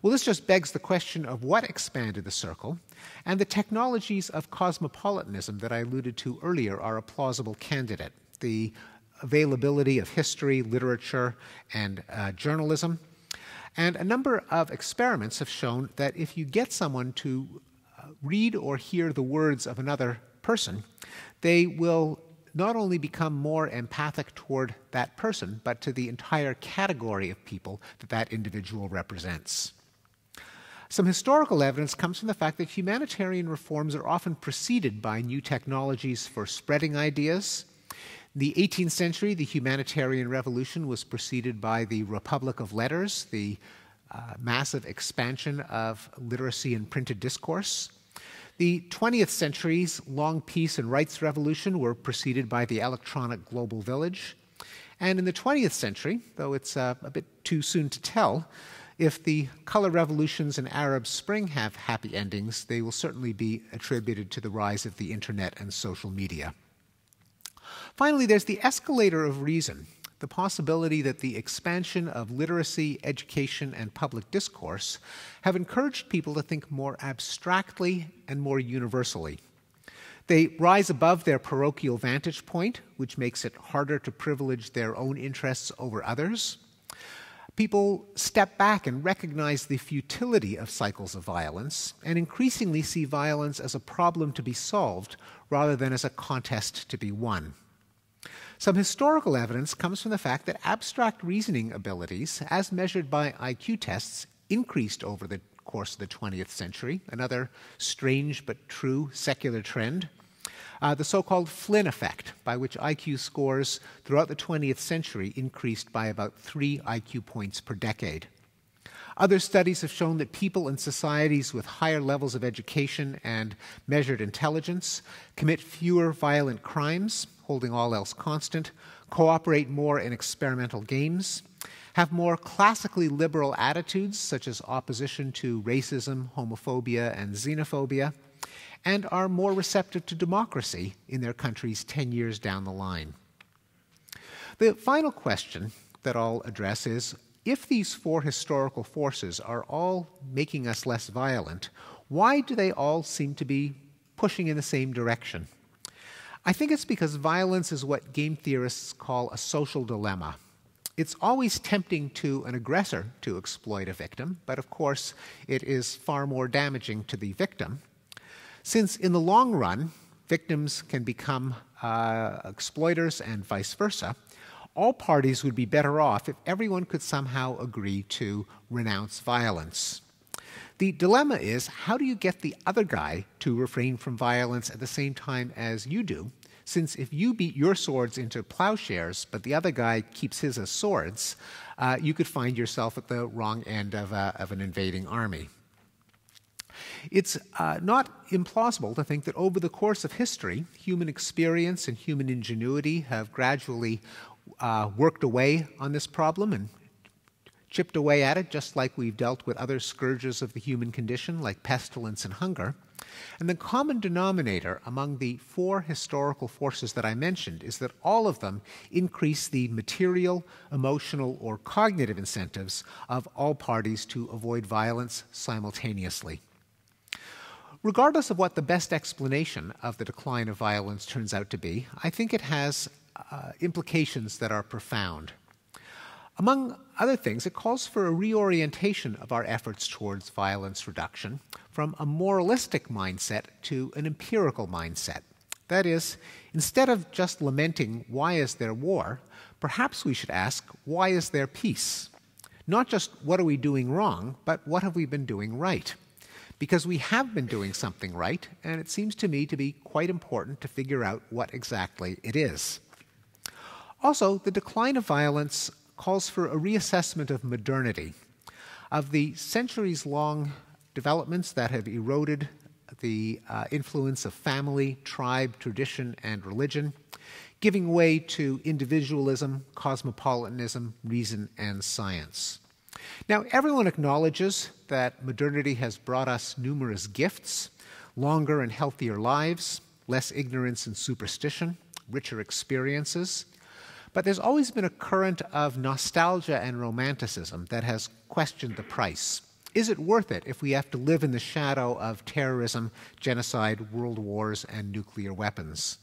Well, this just begs the question of what expanded the circle, and the technologies of cosmopolitanism that I alluded to earlier are a plausible candidate. The availability of history, literature, and uh, journalism. And a number of experiments have shown that if you get someone to read or hear the words of another person, they will not only become more empathic toward that person, but to the entire category of people that that individual represents. Some historical evidence comes from the fact that humanitarian reforms are often preceded by new technologies for spreading ideas. In the eighteenth century, the humanitarian revolution was preceded by the Republic of Letters, the uh, massive expansion of literacy and printed discourse. The twentieth century's long peace and rights revolution were preceded by the electronic global village. And in the twentieth century, though it's uh, a bit too soon to tell, If the color revolutions and Arab Spring have happy endings, they will certainly be attributed to the rise of the internet and social media. Finally, there's the escalator of reason, the possibility that the expansion of literacy, education, and public discourse have encouraged people to think more abstractly and more universally. They rise above their parochial vantage point, which makes it harder to privilege their own interests over others. People step back and recognize the futility of cycles of violence and increasingly see violence as a problem to be solved rather than as a contest to be won. Some historical evidence comes from the fact that abstract reasoning abilities, as measured by I Q tests, increased over the course of the twentieth century, another strange but true secular trend. Uh, the so-called Flynn effect, by which I Q scores throughout the twentieth century increased by about three I Q points per decade. Other studies have shown that people and societies with higher levels of education and measured intelligence commit fewer violent crimes, holding all else constant, cooperate more in experimental games, have more classically liberal attitudes such as opposition to racism, homophobia, and xenophobia, and are more receptive to democracy in their countries ten years down the line. The final question that I'll address is, if these four historical forces are all making us less violent, why do they all seem to be pushing in the same direction? I think it's because violence is what game theorists call a social dilemma. It's always tempting to an aggressor to exploit a victim, but of course it is far more damaging to the victim. Since in the long run, victims can become uh, exploiters and vice versa, all parties would be better off if everyone could somehow agree to renounce violence. The dilemma is, how do you get the other guy to refrain from violence at the same time as you do, since if you beat your swords into plowshares but the other guy keeps his as swords, uh, you could find yourself at the wrong end of, a, of an invading army. It's uh, not implausible to think that over the course of history, human experience and human ingenuity have gradually uh, worked away on this problem and chipped away at it, just like we've dealt with other scourges of the human condition, like pestilence and hunger. And the common denominator among the four historical forces that I mentioned is that all of them increase the material, emotional, or cognitive incentives of all parties to avoid violence simultaneously. Regardless of what the best explanation of the decline of violence turns out to be, I think it has uh, implications that are profound. Among other things, it calls for a reorientation of our efforts towards violence reduction from a moralistic mindset to an empirical mindset. That is, instead of just lamenting why is there war, perhaps we should ask why is there peace? Not just what are we doing wrong, but what have we been doing right? Because we have been doing something right, and it seems to me to be quite important to figure out what exactly it is. Also, the decline of violence calls for a reassessment of modernity. Of the centuries-long developments that have eroded the uh, influence of family, tribe, tradition, and religion, giving way to individualism, cosmopolitanism, reason, and science. Now, everyone acknowledges that modernity has brought us numerous gifts, longer and healthier lives, less ignorance and superstition, richer experiences. But there's always been a current of nostalgia and romanticism that has questioned the price. Is it worth it if we have to live in the shadow of terrorism, genocide, world wars, and nuclear weapons?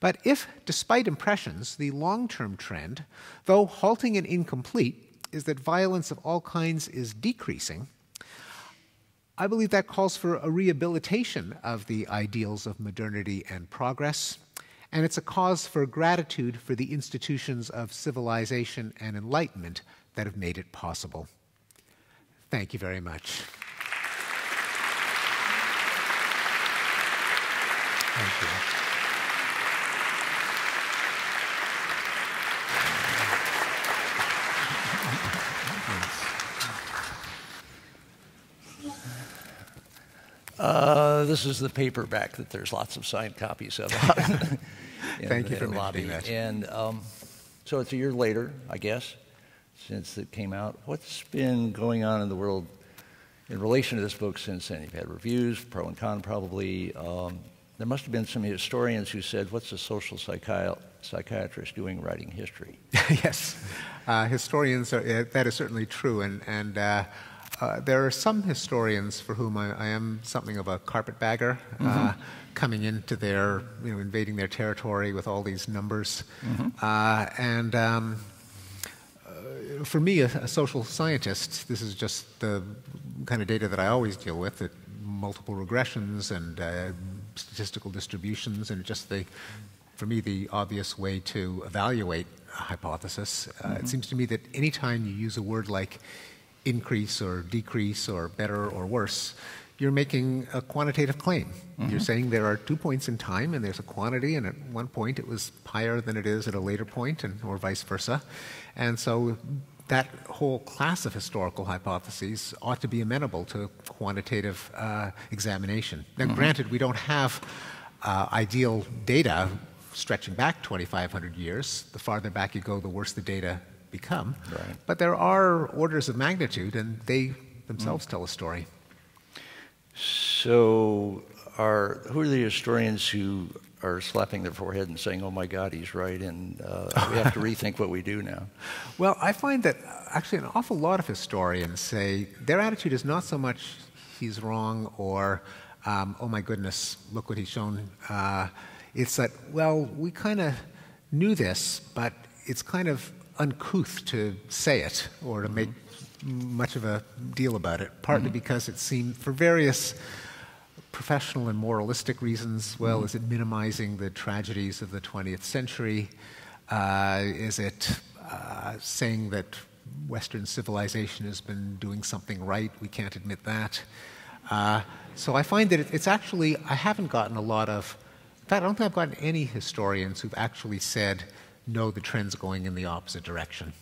But if, despite impressions, the long-term trend, though halting and incomplete, is that violence of all kinds is decreasing, I believe that calls for a rehabilitation of the ideals of modernity and progress, and it's a cause for gratitude for the institutions of civilization and enlightenment that have made it possible. Thank you very much. Thank you. Uh, this is the paperback that there's lots of signed copies of. in, Thank you for mentioning that. And um, so it's a year later, I guess, since it came out. What's been going on in the world in relation to this book since then? You've had reviews, pro and con probably. Um, there must have been some historians who said, what's a social psychi psychiatrist doing writing history? Yes, uh, historians, are, uh, that is certainly true. And, and uh, uh, there are some historians for whom I, I am something of a carpetbagger, mm-hmm. uh, coming into their, you know, invading their territory with all these numbers. Mm-hmm. uh, and um, uh, for me, a, a social scientist, this is just the kind of data that I always deal with, that multiple regressions and uh, statistical distributions, and just the, for me, the obvious way to evaluate a hypothesis. Uh, mm-hmm. It seems to me that any time you use a word like increase or decrease or better or worse, you're making a quantitative claim. Mm-hmm. You're saying there are two points in time and there's a quantity, and at one point it was higher than it is at a later point, and or vice versa. And so that whole class of historical hypotheses ought to be amenable to quantitative uh, examination. Now, mm-hmm. granted, we don't have uh, ideal data stretching back twenty-five hundred years. The farther back you go, the worse the data become. Right. But there are orders of magnitude, and they themselves mm-hmm. tell a story. So are, who are the historians who are slapping their forehead and saying, oh my God, he's right, and uh, we have to rethink what we do now? Well, I find that actually an awful lot of historians say their attitude is not so much he's wrong or um, oh my goodness, look what he's shown. Uh, it's that, well, we kind of knew this, but it's kind of uncouth to say it or to mm-hmm. make much of a deal about it, partly mm-hmm. because it seemed, for various professional and moralistic reasons, well, mm-hmm. is it minimizing the tragedies of the twentieth century? Uh, is it uh, saying that Western civilization has been doing something right? We can't admit that. Uh, so I find that it's actually, I haven't gotten a lot of, in fact, I don't think I've gotten any historians who've actually said, no, the trend's going in the opposite direction.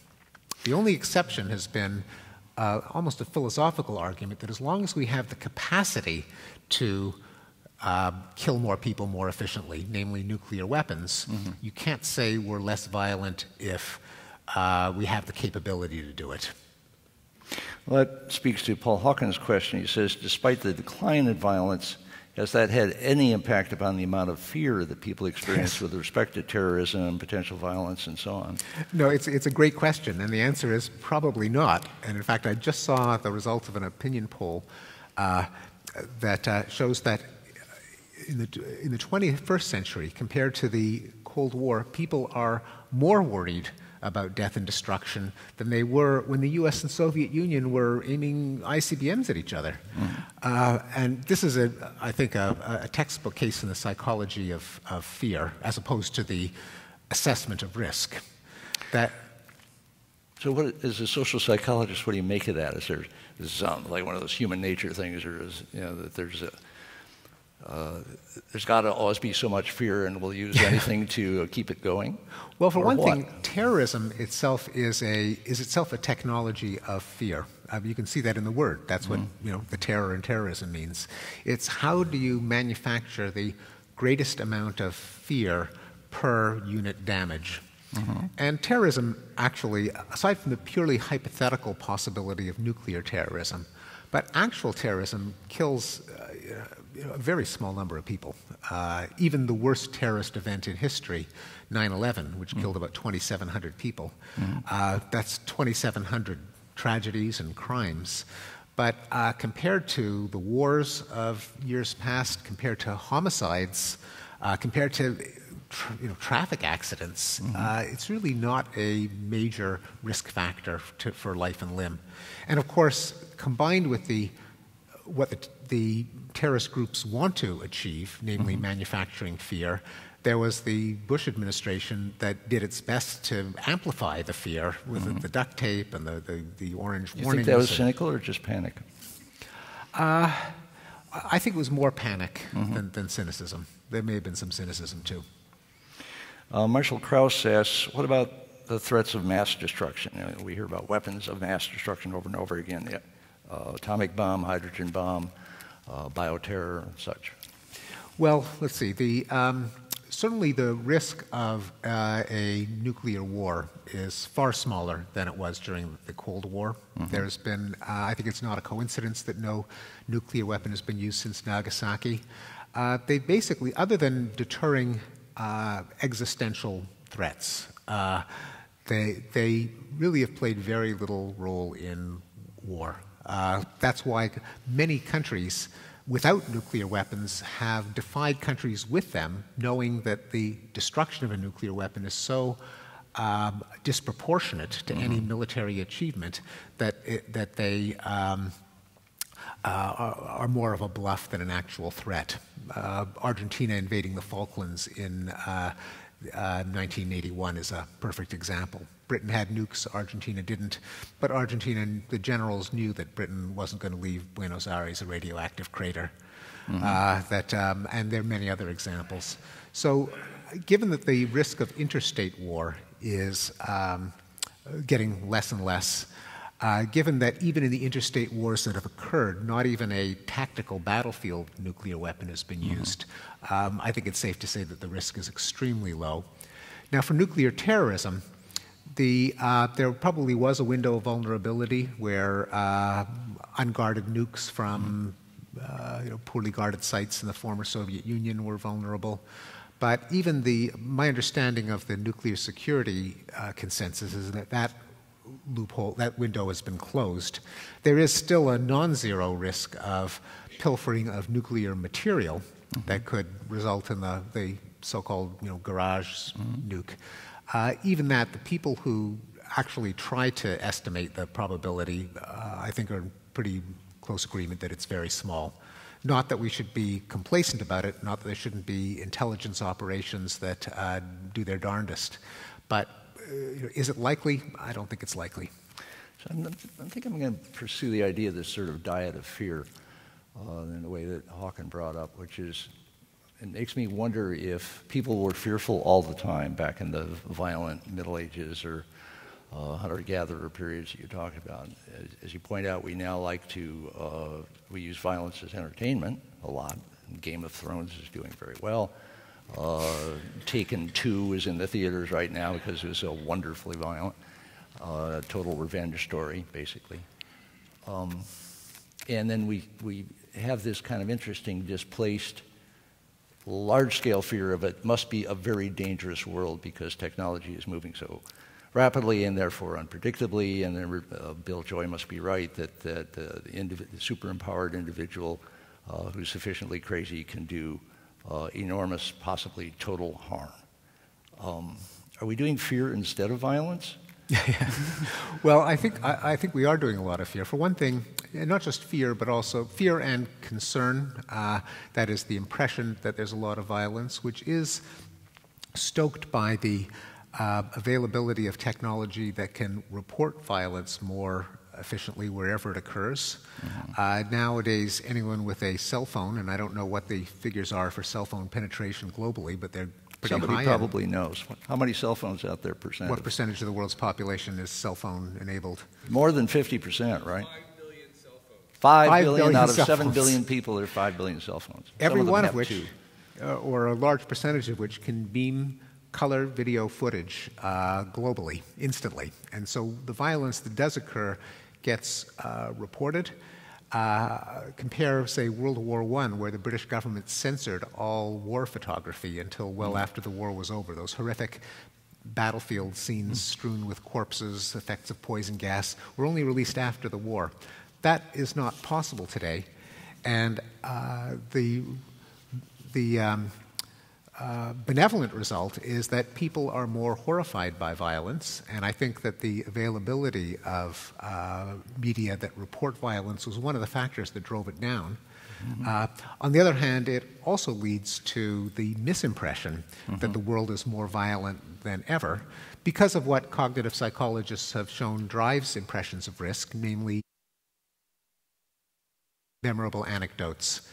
The only exception has been Uh, almost a philosophical argument that as long as we have the capacity to uh, kill more people more efficiently, namely nuclear weapons, mm-hmm. you can't say we're less violent if uh, we have the capability to do it. Well, that speaks to Paul Hawkins' question. He says, despite the decline in violence, has that had any impact upon the amount of fear that people experience with respect to terrorism, potential violence, and so on? No, it's, it's a great question, and the answer is probably not. And in fact, I just saw the results of an opinion poll uh, that uh, shows that in the, in the twenty-first century, compared to the Cold War, people are more worried about death and destruction than they were when the U S and Soviet Union were aiming I C B Ms at each other. Mm. Uh, and this is, a, I think, a, a textbook case in the psychology of, of fear, as opposed to the assessment of risk. That. So what, as a social psychologist, what do you make of that? Is there some, like one of those human nature things, or is, you know, that there's a, Uh, there's got to always be so much fear, and we'll use anything to uh, keep it going? Well, for one thing, terrorism itself is a is itself a technology of fear. Uh, you can see that in the word. That's mm-hmm. what, you know, the terror and terrorism means. It's how do you manufacture the greatest amount of fear per unit damage. Mm-hmm. And terrorism, actually, aside from the purely hypothetical possibility of nuclear terrorism, but actual terrorism kills uh, you know, a very small number of people. Uh, even the worst terrorist event in history, nine eleven, which mm-hmm. killed about twenty-seven hundred people, mm-hmm. uh, that's twenty-seven hundred tragedies and crimes. But uh, compared to the wars of years past, compared to homicides, uh, compared to tra you know, traffic accidents, mm-hmm. uh, it's really not a major risk factor to, for life and limb. And of course, combined with the, what the, the terrorist groups want to achieve, namely mm-hmm. manufacturing fear, there was the Bush administration that did its best to amplify the fear with mm-hmm. the, the duct tape and the, the, the orange warnings. You think that was cynical or just panic? Uh, I think it was more panic mm-hmm. than, than cynicism. There may have been some cynicism too. Uh, Marshall Krauss asks, what about the threats of mass destruction? You know, we hear about weapons of mass destruction over and over again. Yeah. Uh, atomic bomb, hydrogen bomb, uh, bioterror, and such. Well, let's see. The, um, certainly the risk of uh, a nuclear war is far smaller than it was during the Cold War. Mm-hmm. There's been, uh, I think it's not a coincidence that no nuclear weapon has been used since Nagasaki. Uh, they basically, other than deterring uh, existential threats, uh, they, they really have played very little role in war. Uh, that's why many countries without nuclear weapons have defied countries with them, knowing that the destruction of a nuclear weapon is so um, disproportionate to mm-hmm. any military achievement that, it, that they um, uh, are, are more of a bluff than an actual threat. Uh, Argentina invading the Falklands in uh, uh, nineteen eighty-one is a perfect example. Britain had nukes, Argentina didn't, but Argentina, the generals knew that Britain wasn't going to leave Buenos Aires a radioactive crater. Mm-hmm. uh, that, um, and there are many other examples. So given that the risk of interstate war is um, getting less and less, uh, given that even in the interstate wars that have occurred, not even a tactical battlefield nuclear weapon has been mm-hmm. used, um, I think it's safe to say that the risk is extremely low. Now for nuclear terrorism, The, uh, there probably was a window of vulnerability where uh, unguarded nukes from uh, you know, poorly guarded sites in the former Soviet Union were vulnerable. But even the, my understanding of the nuclear security uh, consensus is that that loophole, that window has been closed. There is still a non-zero risk of pilfering of nuclear material that could result in the, the so-called you know, garage mm-hmm. nuke. Uh, even that, the people who actually try to estimate the probability, uh, I think, are in pretty close agreement that it's very small. Not that we should be complacent about it, not that there shouldn't be intelligence operations that uh, do their darndest. But uh, is it likely? I don't think it's likely. So I'm not, I think I'm going to pursue the idea of this sort of diet of fear uh, in the way that Hawken brought up, which is, it makes me wonder if people were fearful all the time back in the violent Middle Ages or uh, hunter-gatherer periods that you talked about. As, as you point out, we now like to, uh, we use violence as entertainment a lot. And Game of Thrones is doing very well. Uh, Taken two is in the theaters right now because it was so wonderfully violent. Uh, total revenge story, basically. Um, and then we, we have this kind of interesting displaced large-scale fear of it must be a very dangerous world because technology is moving so rapidly and therefore unpredictably. And then uh, Bill Joy must be right that, that uh, the super-empowered individual uh, who's sufficiently crazy can do uh, enormous, possibly total harm. Um, are we doing fear instead of violence? Well, I think, I, I think we are doing a lot of fear. For one thing, not just fear, but also fear and concern. Uh, that is the impression that there's a lot of violence, which is stoked by the uh, availability of technology that can report violence more efficiently wherever it occurs. Mm-hmm. uh, nowadays, anyone with a cell phone, and I don't know what the figures are for cell phone penetration globally, but they're Somebody probably end. knows. How many cell phones out there percentage? What percentage of the world's population is cell phone enabled? More than fifty percent, right? five billion cell phones. Five, five billion, billion out of seven phones. billion people, there are five billion cell phones. Every of one of which, uh, or a large percentage of which, can beam color video footage uh, globally, instantly. And so the violence that does occur gets uh, reported. Uh, compare, say, World War One, where the British government censored all war photography until well after the war was over. Those horrific battlefield scenes strewn with corpses, effects of poison gas, were only released after the war. That is not possible today. And uh, the, the um, uh, benevolent result is that people are more horrified by violence, and I think that the availability of uh, media that report violence was one of the factors that drove it down. Mm-hmm. uh, on the other hand, it also leads to the misimpression mm-hmm. that the world is more violent than ever because of what cognitive psychologists have shown drives impressions of risk, namely memorable anecdotes.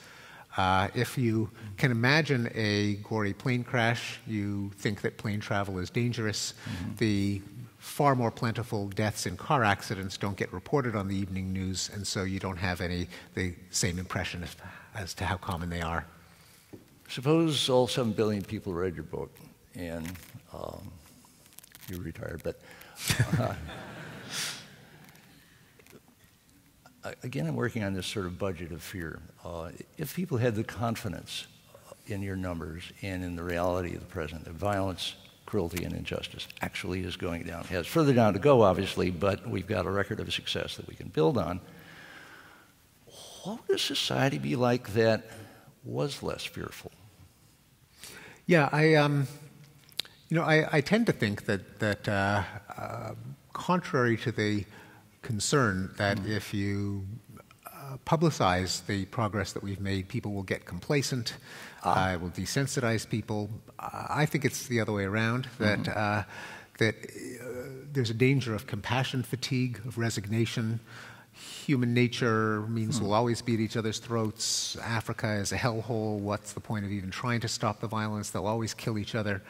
Uh, if you can imagine a gory plane crash, you think that plane travel is dangerous. Mm-hmm. The far more plentiful deaths in car accidents don't get reported on the evening news, and so you don't have any the same impression as, as to how common they are. suppose all seven billion people read your book and um, you're retired, but uh, again, I'm working on this sort of budget of fear. Uh, if people had the confidence in your numbers and in the reality of the present, that violence, cruelty, and injustice actually is going down. It has further down to go, obviously, but we've got a record of success that we can build on. What would a society be like that was less fearful? Yeah, I, um, you know, I, I tend to think that, that uh, uh, contrary to the concern that mm. if you uh, publicize the progress that we've made, people will get complacent, ah. uh, will desensitize people. I think it's the other way around, that, mm-hmm. uh, that uh, there's a danger of compassion fatigue, of resignation. Human nature means hmm. we'll always be at each other's throats. Africa is a hellhole. What's the point of even trying to stop the violence? They'll always kill each other.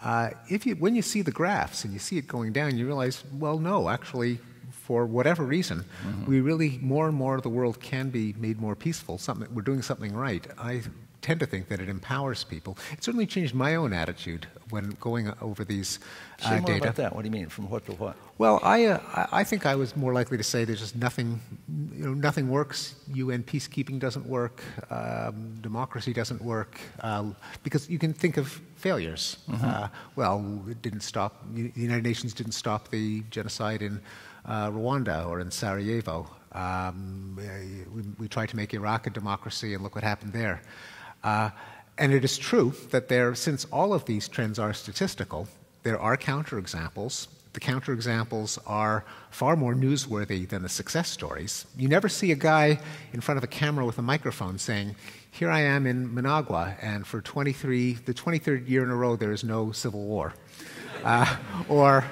Uh, if you, when you see the graphs and you see it going down, you realize, well, no, actually, for whatever reason, mm-hmm. we really, more and more of the world can be made more peaceful. Something, we're doing something right. I tend to think that it empowers people. It certainly changed my own attitude when going over these uh, data. Say more about that. What do you mean, from what to what? Well, I, uh, I think I was more likely to say there's just nothing, you know, nothing works. U N peacekeeping doesn't work. Um, democracy doesn't work. Uh, because you can think of failures. Mm-hmm. uh, well, it didn't stop, the United Nations didn't stop the genocide in uh, Rwanda or in Sarajevo. Um, we, we tried to make Iraq a democracy and look what happened there. Uh, and it is true that there, since all of these trends are statistical, there are counterexamples. The counterexamples are far more newsworthy than the success stories. You never see a guy in front of a camera with a microphone saying, here I am in Managua, and for twenty-three, the twenty-third year in a row there is no civil war. Uh, or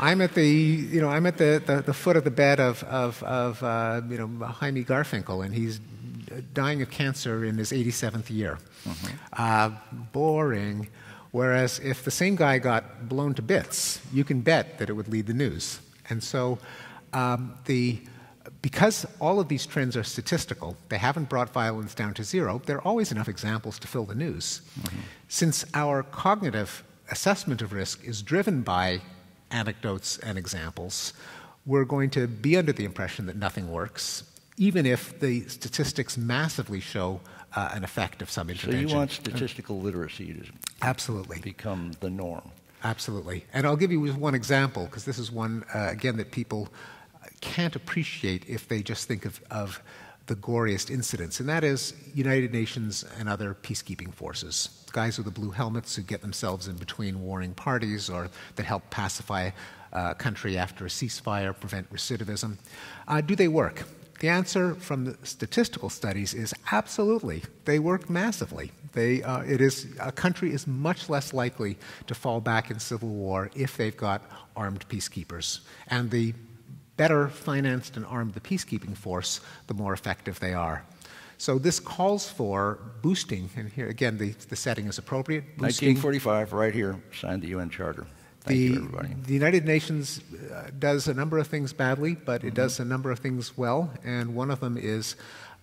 I'm at the, you know, I'm at the, the, the foot of the bed of, of, of uh, you know, Jaime Garfinkel, and he's dying of cancer in his eighty-seventh year. Mm-hmm. uh, boring. Whereas if the same guy got blown to bits, you can bet that it would lead the news. And so um, the, because all of these trends are statistical, they haven't brought violence down to zero, there are always enough examples to fill the news. Mm-hmm. Since our cognitive assessment of risk is driven by anecdotes and examples, we're going to be under the impression that nothing works, even if the statistics massively show uh, an effect of some intervention. So you want statistical literacy to Absolutely. become the norm. Absolutely. And I'll give you one example, because this is one, uh, again, that people can't appreciate if they just think of, of the goriest incidents, and that is United Nations and other peacekeeping forces. Guys with the blue helmets who get themselves in between warring parties or that help pacify a country after a ceasefire, prevent recidivism. Uh, do they work? The answer from the statistical studies is absolutely. They work massively. They, uh, it is, a country is much less likely to fall back in civil war if they've got armed peacekeepers. And the better financed and armed the peacekeeping force, the more effective they are. So this calls for boosting, and here again the, the setting is appropriate. Boosting. nineteen forty-five, right here, signed the U N Charter. The, the United Nations uh, does a number of things badly, but it mm-hmm. does a number of things well, and one of them is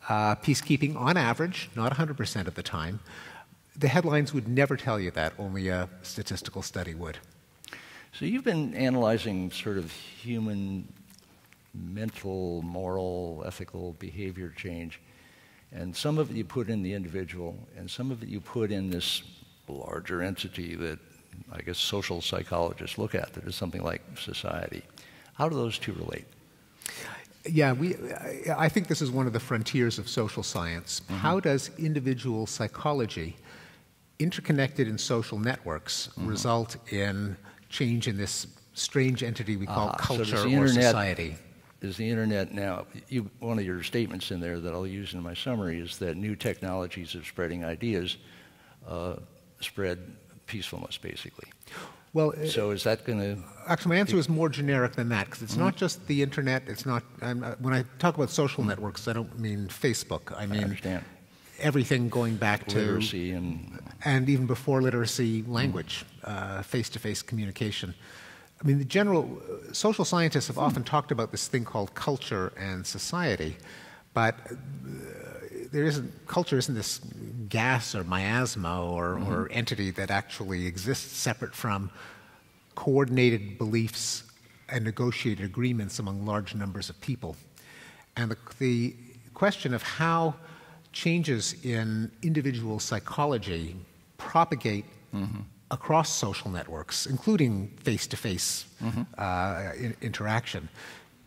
uh, peacekeeping on average, not one hundred percent of the time. The headlines would never tell you that, only a statistical study would. So you've been analyzing sort of human mental, moral, ethical behavior change, and some of it you put in the individual, and some of it you put in this larger entity that I guess social psychologists look at, that is something like society. How do those two relate? Yeah, we, I think this is one of the frontiers of social science. Mm-hmm. How does individual psychology, interconnected in social networks, mm-hmm. result in change in this strange entity we call ah, culture so or internet, society? Is the internet now, you, one of your statements in there that I'll use in my summary is that new technologies of spreading ideas uh, spread peacefulness, basically. Well, so is that going to... Actually, my answer is more generic than that, because it's mm-hmm. not just the internet, it's not... I'm, uh, when I talk about social mm-hmm. networks, I don't mean Facebook. I mean I understand. everything going back to... Literacy and... And even before literacy, language, mm-hmm. uh, face-to-face communication. I mean, the general... Uh, social scientists have mm-hmm. often talked about this thing called culture and society, but... Uh, there isn't, culture isn't this gas or miasma or, mm-hmm. or entity that actually exists separate from coordinated beliefs and negotiated agreements among large numbers of people. And the, the question of how changes in individual psychology propagate mm-hmm. across social networks, including face-to-face mm-hmm. uh, in, interaction,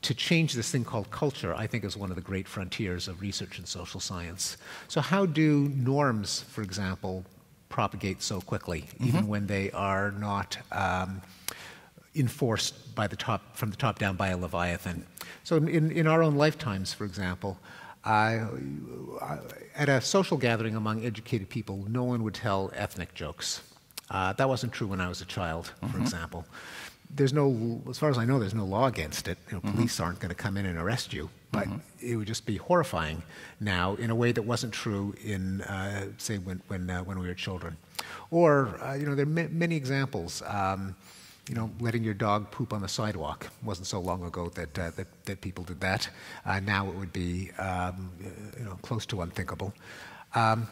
to change this thing called culture, I think is one of the great frontiers of research in social science. So how do norms, for example, propagate so quickly, mm-hmm. even when they are not um, enforced by the top, from the top down by a Leviathan? So in, in our own lifetimes, for example, uh, at a social gathering among educated people, no one would tell ethnic jokes. Uh, that wasn't true when I was a child, mm-hmm. for example. There's no, as far as I know, there's no law against it. You know, mm-hmm. Police aren't going to come in and arrest you, but mm-hmm. it would just be horrifying now in a way that wasn't true in, uh, say, when when uh, when we were children. Or uh, you know, there are ma many examples. Um, you know, letting your dog poop on the sidewalk wasn't so long ago that uh, that that people did that. Uh, now it would be um, you know close to unthinkable. Um,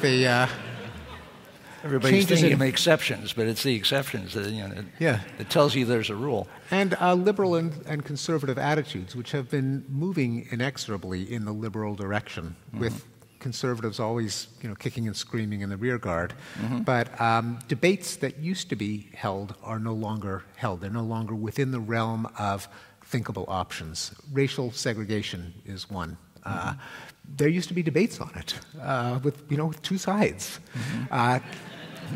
the uh, Everybody's thinking of exceptions, but it's the exceptions that you know, it, yeah. it tells you there's a rule. And uh, liberal and, and conservative attitudes, which have been moving inexorably in the liberal direction, mm-hmm. with conservatives always you know, kicking and screaming in the rear guard. Mm-hmm. But um, debates that used to be held are no longer held. They're no longer within the realm of thinkable options. Racial segregation is one. Uh, mm-hmm. There used to be debates on it uh, with, you know, with two sides. Mm-hmm. uh,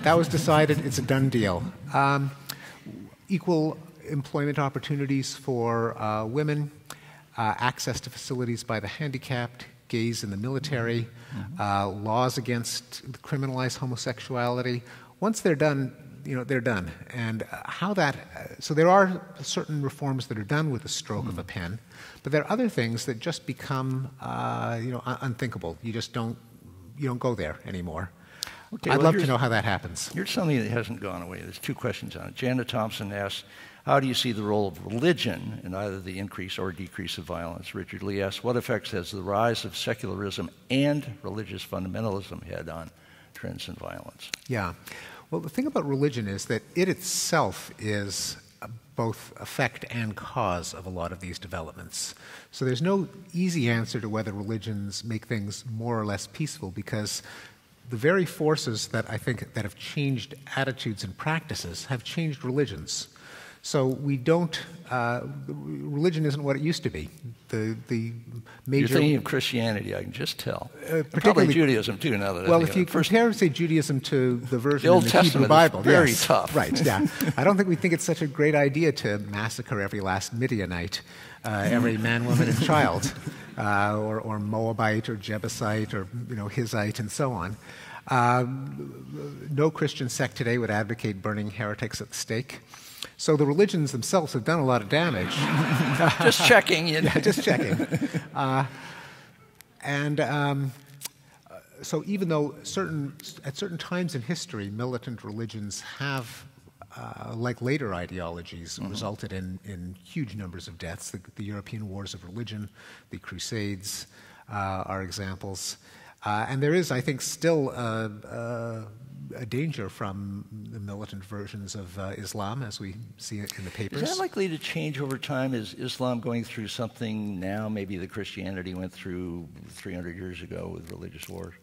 that was decided. It's a done deal. Um, equal employment opportunities for uh, women, uh, access to facilities by the handicapped, gays in the military, mm-hmm. uh, laws against criminalized homosexuality. Once they're done, you know, they're done. And how that, uh, so there are certain reforms that are done with a stroke mm. of a pen, but there are other things that just become, uh, you know, un unthinkable. You just don't, you don't go there anymore. Okay, I'd well, love to know how that happens. Here's something that hasn't gone away. There's two questions on it. Janet Thompson asks, how do you see the role of religion in either the increase or decrease of violence? Richard Lee asks, what effects has the rise of secularism and religious fundamentalism had on trends in violence? Yeah. Well, the thing about religion is that it itself is both effect and cause of a lot of these developments. So there's no easy answer to whether religions make things more or less peaceful, because the very forces that I think that have changed attitudes and practices have changed religions. So we don't, uh, religion isn't what it used to be. The, the major... You're thinking of Christianity, I can just tell. Uh, probably Judaism, too, now that I Well, if you compare, say, Judaism to the version in the Hebrew Bible... The Old Testament is very tough. Right, yeah. I don't think we think it's such a great idea to massacre every last Midianite, uh, every man, woman, and child, uh, or, or Moabite, or Jebusite, or, you know, Hittite, and so on. Um, no Christian sect today would advocate burning heretics at the stake. So the religions themselves have done a lot of damage. Just checking, you know. Yeah, just checking. Uh, and um, so even though certain, at certain times in history, militant religions have, uh, like later ideologies, mm-hmm. resulted in, in huge numbers of deaths. The, the European wars of religion, the Crusades uh, are examples. Uh, and there is, I think, still a... a a danger from the militant versions of uh, Islam, as we see it in the papers. Is that likely to change over time? Is Islam going through something now maybe that Christianity went through three hundred years ago with religious wars?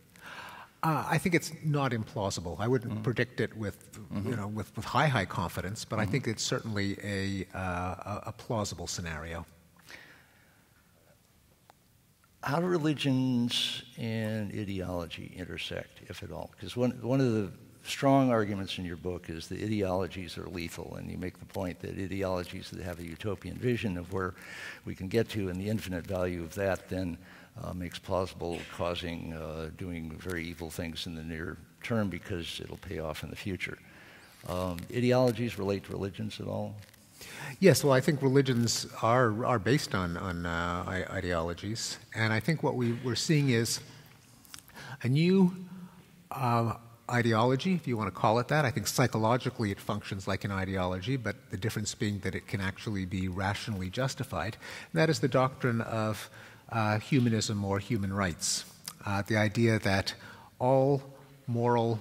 Uh, I think it's not implausible. I wouldn't mm-hmm. predict it with, mm-hmm. you know, with, with high, high confidence, but mm-hmm. I think it's certainly a, uh, a plausible scenario. How do religions and ideology intersect, if at all? Because one, one of the strong arguments in your book is that ideologies are lethal, and you make the point that ideologies that have a utopian vision of where we can get to and the infinite value of that then uh, makes plausible causing, uh, doing very evil things in the near term because it'll pay off in the future. Um, ideologies relate to religions at all? Yes, well, I think religions are, are based on, on uh, ideologies, and I think what we, we're seeing is a new uh, ideology, if you want to call it that. I think psychologically it functions like an ideology, but the difference being that it can actually be rationally justified, and that is the doctrine of uh, humanism or human rights. uh, the idea that all moral,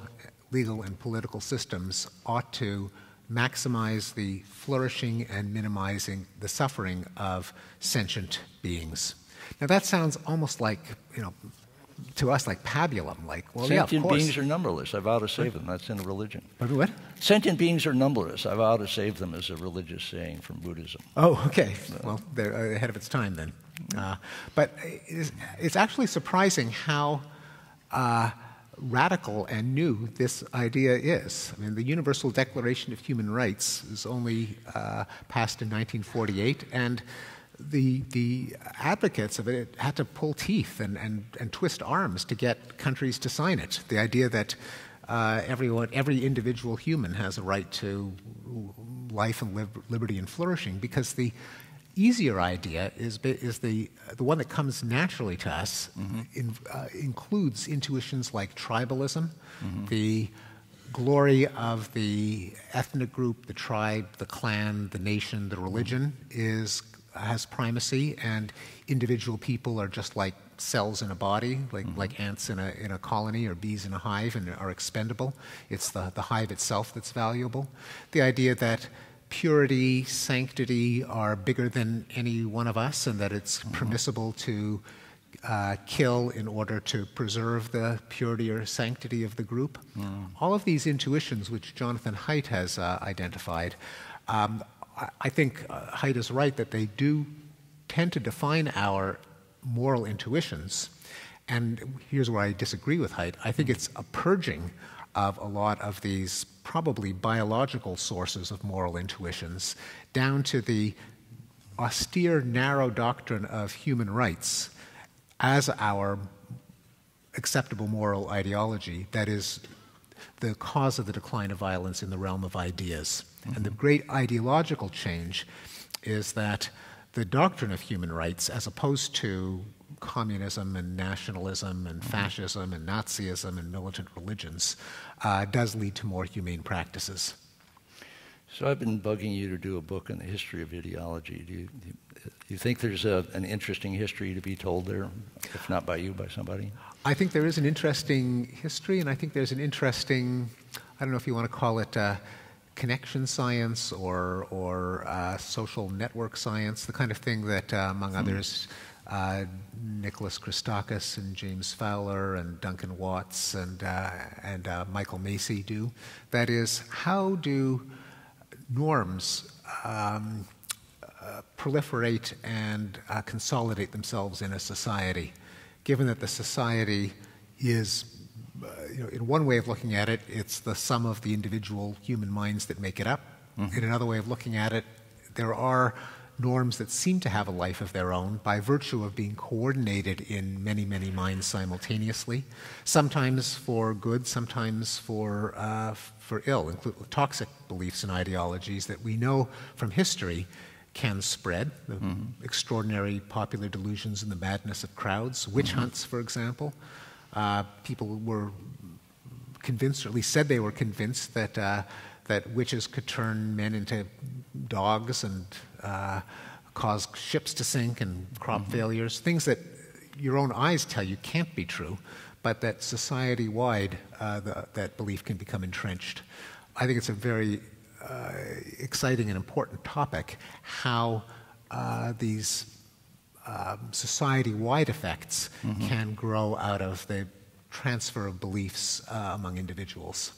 legal, and political systems ought to maximize the flourishing and minimizing the suffering of sentient beings. Now that sounds almost like, you know, to us like pabulum, like, well, yeah, of course. Sentient beings are numberless. I vow to save them. That's in a religion. Pardon what? Sentient beings are numberless. I vow to save them is a religious saying from Buddhism. Oh, okay. So. Well, they're ahead of its time then. Uh, but it's, it's actually surprising how uh, radical and new this idea is. I mean, the Universal Declaration of Human Rights is only uh, passed in nineteen forty-eight, and The, the advocates of it had to pull teeth and, and, and twist arms to get countries to sign it. The idea that uh, everyone, every individual human has a right to life and lib liberty and flourishing, because the easier idea is, is the, the one that comes naturally to us, mm-hmm. in, uh, includes intuitions like tribalism, mm-hmm. the glory of the ethnic group, the tribe, the clan, the nation, the religion, mm-hmm. is has primacy, and individual people are just like cells in a body, like, mm-hmm. like ants in a, in a colony or bees in a hive, and are expendable. It's the, the hive itself that's valuable. The idea that purity, sanctity are bigger than any one of us, and that it's mm-hmm. permissible to uh, kill in order to preserve the purity or sanctity of the group. Mm. All of these intuitions, which Jonathan Haidt has uh, identified, um, I think uh, Haidt is right that they do tend to define our moral intuitions. And here's where I disagree with Haidt. I think it's a purging of a lot of these probably biological sources of moral intuitions down to the austere, narrow doctrine of human rights as our acceptable moral ideology that is the cause of the decline of violence in the realm of ideas. Mm-hmm. And the great ideological change is that the doctrine of human rights, as opposed to communism and nationalism and mm-hmm. fascism and Nazism and militant religions, uh, does lead to more humane practices. So I've been bugging you to do a book on the history of ideology. Do you, do you think there's a, an interesting history to be told there, if not by you, by somebody? I think there is an interesting history, and I think there's an interesting, I don't know if you want to call it uh, connection science or, or uh, social network science, the kind of thing that, uh, among mm-hmm. others, uh, Nicholas Christakis and James Fowler and Duncan Watts and, uh, and uh, Michael Macy do. That is, how do norms um, uh, proliferate and uh, consolidate themselves in a society? Given that the society is, uh, you know, in one way of looking at it, it's the sum of the individual human minds that make it up. Mm-hmm. In another way of looking at it, there are norms that seem to have a life of their own by virtue of being coordinated in many, many minds simultaneously, sometimes for good, sometimes for, uh, for ill, including toxic beliefs and ideologies that we know from history can spread, the mm-hmm. extraordinary popular delusions and the madness of crowds, witch mm-hmm. hunts, for example. Uh, people were convinced, or at least said they were convinced, that, uh, that witches could turn men into dogs and uh, cause ships to sink and crop mm-hmm. failures, things that your own eyes tell you can't be true, but that society-wide uh, the, that belief can become entrenched. I think it's a very Uh, exciting and important topic, how uh, these uh, society-wide effects mm-hmm. can grow out of the transfer of beliefs uh, among individuals.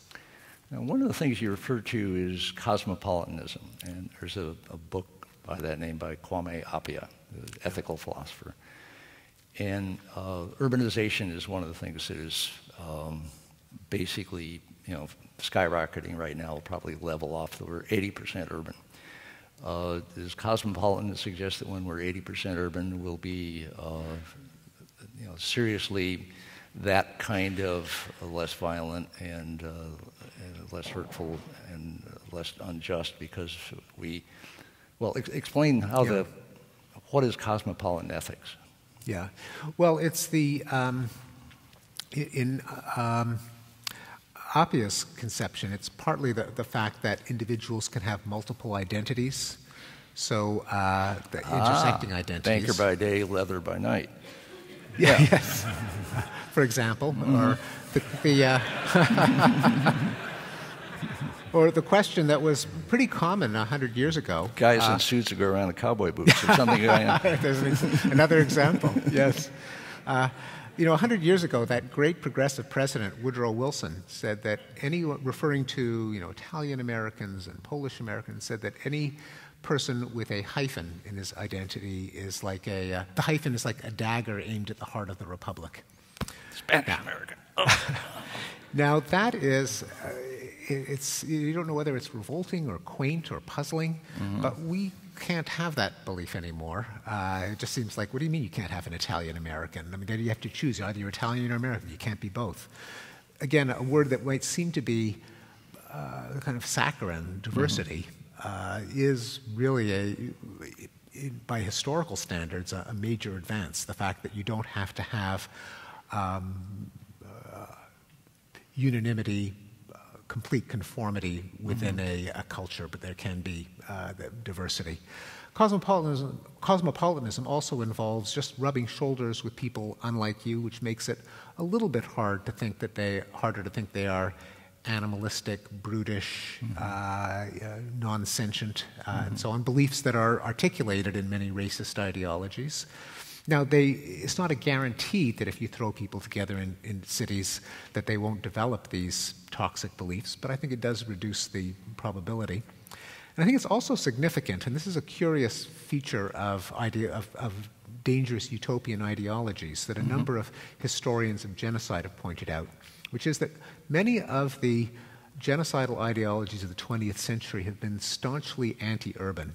Now, one of the things you refer to is cosmopolitanism, and there's a, a book by that name by Kwame Appiah, an ethical philosopher. And uh, urbanization is one of the things that is um, basically, you know, skyrocketing right now, will probably level off. That we're eighty percent urban. Uh, is cosmopolitan to suggest that when we're eighty percent urban, we'll be, uh, you know, seriously that kind of less violent and, uh, and less hurtful and less unjust because we, well, ex explain how yeah. the, what is cosmopolitan ethics? Yeah, well, it's the, um, in, um, Appiah's conception, it's partly the, the fact that individuals can have multiple identities, so uh, the intersecting ah, identities. Banker by day, leather by night. Yeah, yes. for example, mm-hmm. or the, the uh, or the question that was pretty common a hundred years ago. Guys uh, in suits who go around in cowboy boots or something. There's an ex another example. Yes. Uh, You know, a hundred years ago, that great progressive president, Woodrow Wilson, said that any, referring to, you know, Italian Americans and Polish Americans, said that any person with a hyphen in his identity is like a, uh, the hyphen is like a dagger aimed at the heart of the Republic. Spanish American. Oh. Now, that is, uh, it, it's, you don't know whether it's revolting or quaint or puzzling, mm-hmm. but we can't have that belief anymore. Uh, it just seems like, what do you mean you can't have an Italian-American? I mean, then you have to choose. Either you're Italian or American. You can't be both. Again, a word that might seem to be uh, kind of saccharine, diversity, mm-hmm. uh, is really, a, by historical standards, a major advance. The fact that you don't have to have um, uh, unanimity, complete conformity within mm-hmm. a, a culture, but there can be uh, diversity. Cosmopolitanism, cosmopolitanism also involves just rubbing shoulders with people unlike you, which makes it a little bit hard to think that they harder to think they are animalistic, brutish, mm-hmm. uh, uh, non-sentient, uh, mm-hmm. and so on. Beliefs that are articulated in many racist ideologies. Now, they, it's not a guarantee that if you throw people together in, in cities that they won't develop these toxic beliefs, but I think it does reduce the probability. And I think it's also significant, and this is a curious feature of, idea, of, of dangerous utopian ideologies that a Mm-hmm. number of historians of genocide have pointed out, which is that many of the genocidal ideologies of the twentieth century have been staunchly anti-urban.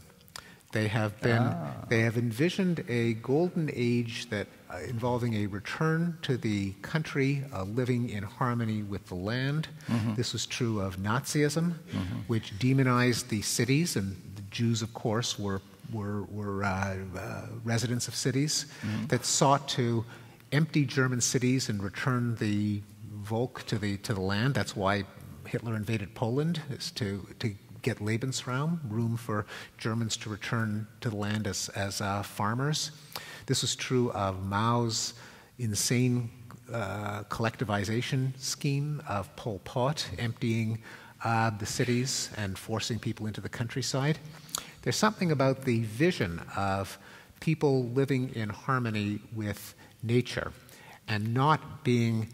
They have been. Ah. They have envisioned a golden age that, uh, involving a return to the country, uh, living in harmony with the land. Mm-hmm. This was true of Nazism, mm-hmm. which demonized the cities, and the Jews, of course, were were, were uh, uh, residents of cities mm-hmm. that sought to empty German cities and return the Volk to the to the land. That's why Hitler invaded Poland, is to to. get Lebensraum, room for Germans to return to the land as, as uh, farmers. This was true of Mao's insane uh, collectivization scheme, of Pol Pot, emptying uh, the cities and forcing people into the countryside. There's something about the vision of people living in harmony with nature and not being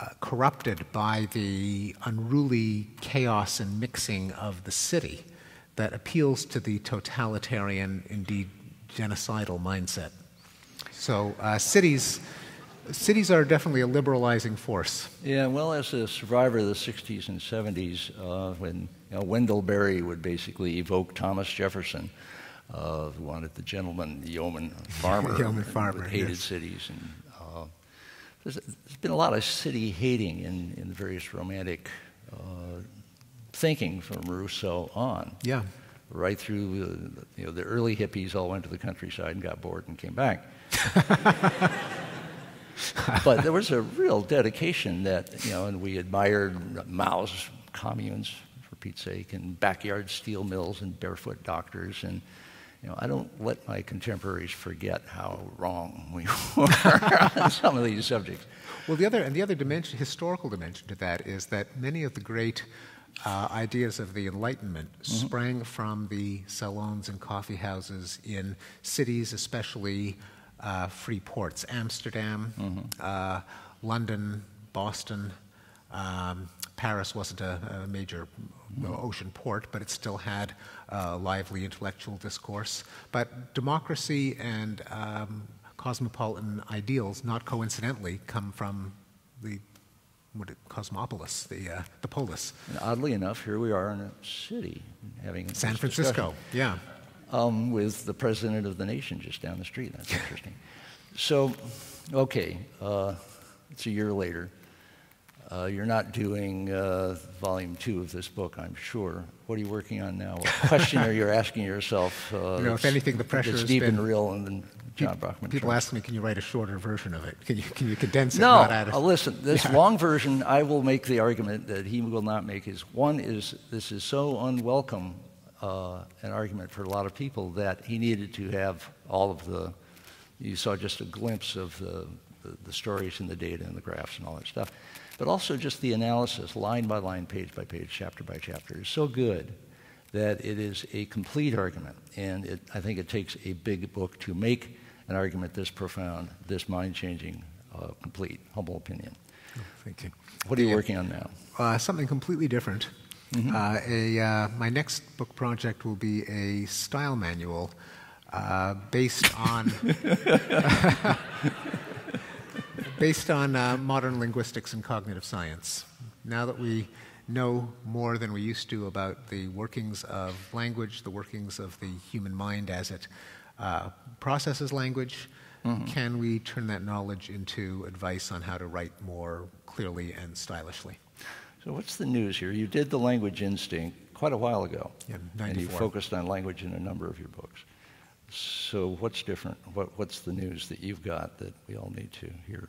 Uh, corrupted by the unruly chaos and mixing of the city that appeals to the totalitarian, indeed genocidal mindset. So uh, cities, cities are definitely a liberalizing force. Yeah, well, as a survivor of the sixties and seventies, uh, when you know, Wendell Berry would basically evoke Thomas Jefferson, uh, who wanted the gentleman, the yeoman farmer, the yeoman farmer and hated yes. cities and uh, There's been a lot of city hating in, in various romantic uh, thinking from Rousseau on. Yeah. Right through the, you know, the early hippies all went to the countryside and got bored and came back. But there was a real dedication that, you know, and we admired Mao's communes, for Pete's sake, and backyard steel mills and barefoot doctors and You know, I don't let my contemporaries forget how wrong we were on some of these subjects. Well, the other and the other dimension, historical dimension to that, is that many of the great uh, ideas of the Enlightenment mm-hmm. sprang from the salons and coffee houses in cities, especially uh, free ports: Amsterdam, mm-hmm. uh, London, Boston. Um, Paris wasn't a, a major well, ocean port, but it still had uh, lively intellectual discourse. But democracy and um, cosmopolitan ideals, not coincidentally, come from the what it, Cosmopolis, the, uh, the polis. And oddly enough, here we are in a city having a San Francisco, yeah. Um, with the president of the nation just down the street. That's interesting. So, okay, uh, it's a year later. Uh, you're not doing uh, volume two of this book, I'm sure. What are you working on now? What question are you asking yourself? Uh, you know, if anything, the pressure is deep been, and real. And then John Brockman. People ask me, "Can you write a shorter version of it? Can you can you condense it?" No. Not out of, uh, listen, this yeah. long version, I will make the argument that he will not make. His one is this is so unwelcome uh, an argument for a lot of people that he needed to have all of the. You saw just a glimpse of the the, the stories and the data and the graphs and all that stuff, but also just the analysis, line by line, page by page, chapter by chapter, is so good that it is a complete argument. And it, I think it takes a big book to make an argument this profound, this mind-changing, uh, complete, humble opinion. Oh, thank you. What are you uh, working on now? Uh, something completely different. Mm-hmm. uh, a, uh, my next book project will be a style manual uh, based on based on uh, modern linguistics and cognitive science. Now that we know more than we used to about the workings of language, the workings of the human mind as it uh, processes language, mm-hmm. can we turn that knowledge into advice on how to write more clearly and stylishly? So what's the news here? You did The Language Instinct quite a while ago. Yeah, ninety-four. And you focused on language in a number of your books. So what's different? What, what's the news that you've got that we all need to hear?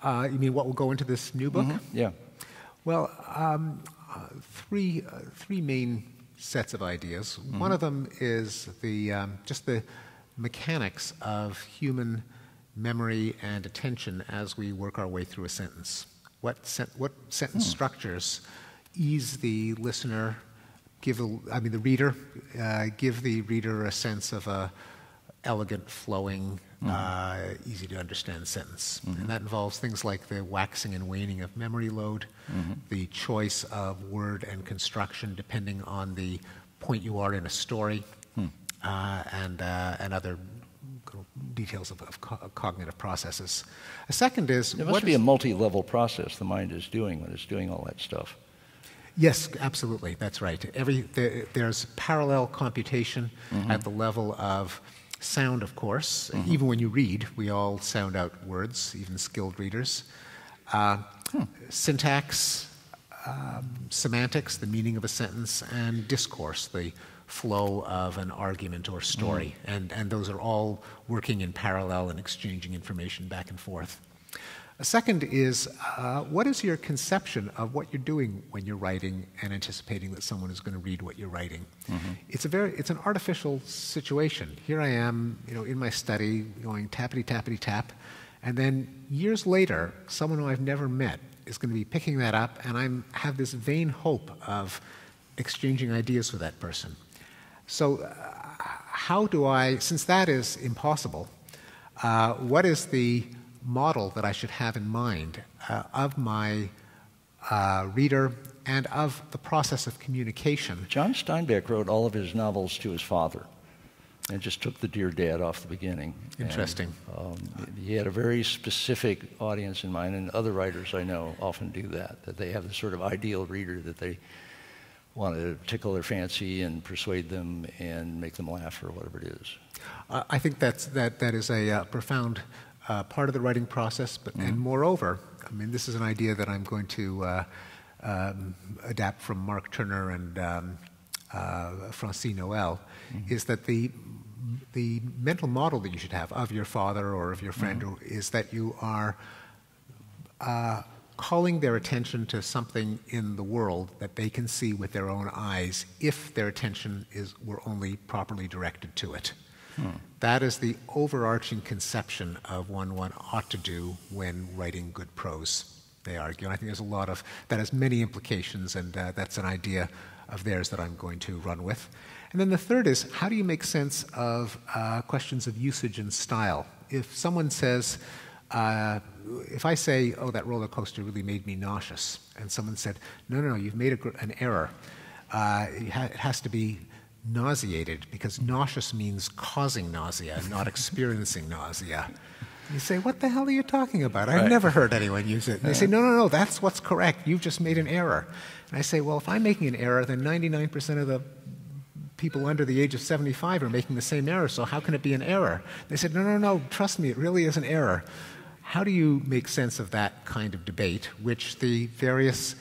Uh, you mean what will go into this new book? Mm-hmm. Yeah. Well, um, uh, three, uh, three main sets of ideas. Mm-hmm. One of them is the, um, just the mechanics of human memory and attention as we work our way through a sentence. What, sen what sentence hmm. structures ease the listener, give a, I mean the reader, uh, give the reader a sense of a elegant, flowing, mm-hmm. uh, easy to understand sentence. Mm-hmm. And that involves things like the waxing and waning of memory load, mm-hmm. the choice of word and construction depending on the point you are in a story, hmm. uh, and, uh, and other details of, of co cognitive processes. A second is... It must be a multi-level process the mind is doing when it's doing all that stuff. Yes, absolutely. That's right. Every, there, there's parallel computation mm-hmm. at the level of sound, of course. Mm-hmm. Even when you read, we all sound out words, even skilled readers. Uh, hmm. Syntax, um, semantics, the meaning of a sentence, and discourse, the flow of an argument or story, mm. and, and those are all working in parallel and exchanging information back and forth. A second is, uh, what is your conception of what you're doing when you're writing and anticipating that someone is going to read what you're writing? Mm-hmm. It's a very, it's an artificial situation. Here I am, you know, in my study going tappity-tappity-tap, and then years later, someone who I've never met is going to be picking that up, and I'm have this vain hope of exchanging ideas with that person. So uh, how do I, since that is impossible, uh, what is the model that I should have in mind uh, of my uh, reader and of the process of communication? John Steinbeck wrote all of his novels to his father and just took the dear dad off the beginning. Interesting. And, um, he had a very specific audience in mind, and other writers I know often do that, that they have this sort of ideal reader that they want to tickle their fancy and persuade them and make them laugh or whatever it is. Uh, I think that's, that, that is a uh, profound uh, part of the writing process, but, mm-hmm. and moreover, I mean, this is an idea that I'm going to uh, um, adapt from Mark Turner and um, uh, Francis Noël, mm-hmm. is that the, the mental model that you should have of your father or of your friend mm-hmm. is that you are uh, calling their attention to something in the world that they can see with their own eyes if their attention is, were only properly directed to it. Hmm. That is the overarching conception of what one ought to do when writing good prose, they argue. And I think there's a lot of, that has many implications, and uh, that's an idea of theirs that I'm going to run with. And then the third is, how do you make sense of uh, questions of usage and style? If someone says, Uh, if I say, oh, that roller coaster really made me nauseous, and someone said, no, no, no, you've made a gr an error. Uh, it, ha it has to be nauseated, because nauseous means causing nausea, not experiencing nausea. You say, what the hell are you talking about? I've right. never heard anyone use it. And they say, no, no, no, that's what's correct. You've just made an error. And I say, well, if I'm making an error, then ninety-nine percent of the people under the age of seventy-five are making the same error, so how can it be an error? They said, no, no, no, trust me, it really is an error. How do you make sense of that kind of debate, which the various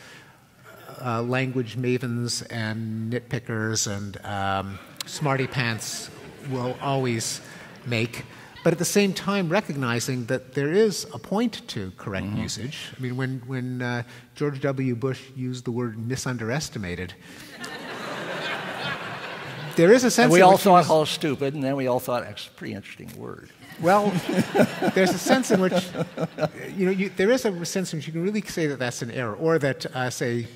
uh, language mavens and nitpickers and um, smarty pants will always make, but at the same time recognizing that there is a point to correct mm-hmm. usage. I mean, when, when uh, George W. Bush used the word misunderestimated, there is a sense. And we in all which thought, oh, stupid, and then we all thought, that's a pretty interesting word. Well, there's a sense in which, you know, you, there is a sense in which you can really say that that's an error, or that, uh, say,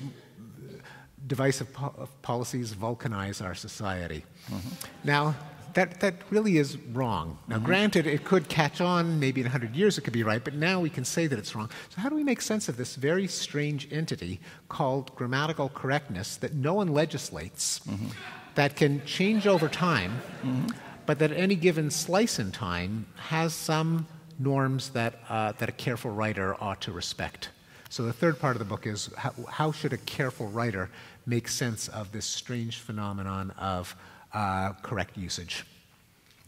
divisive po policies vulcanize our society. Mm-hmm. Now, that, that really is wrong. Now, mm-hmm. granted, it could catch on. Maybe in a hundred years it could be right, but now we can say that it's wrong. So how do we make sense of this very strange entity called grammatical correctness that no one legislates, mm-hmm. that can change over time, mm-hmm. but that any given slice in time has some norms that, uh, that a careful writer ought to respect? So the third part of the book is how, how should a careful writer make sense of this strange phenomenon of uh, correct usage?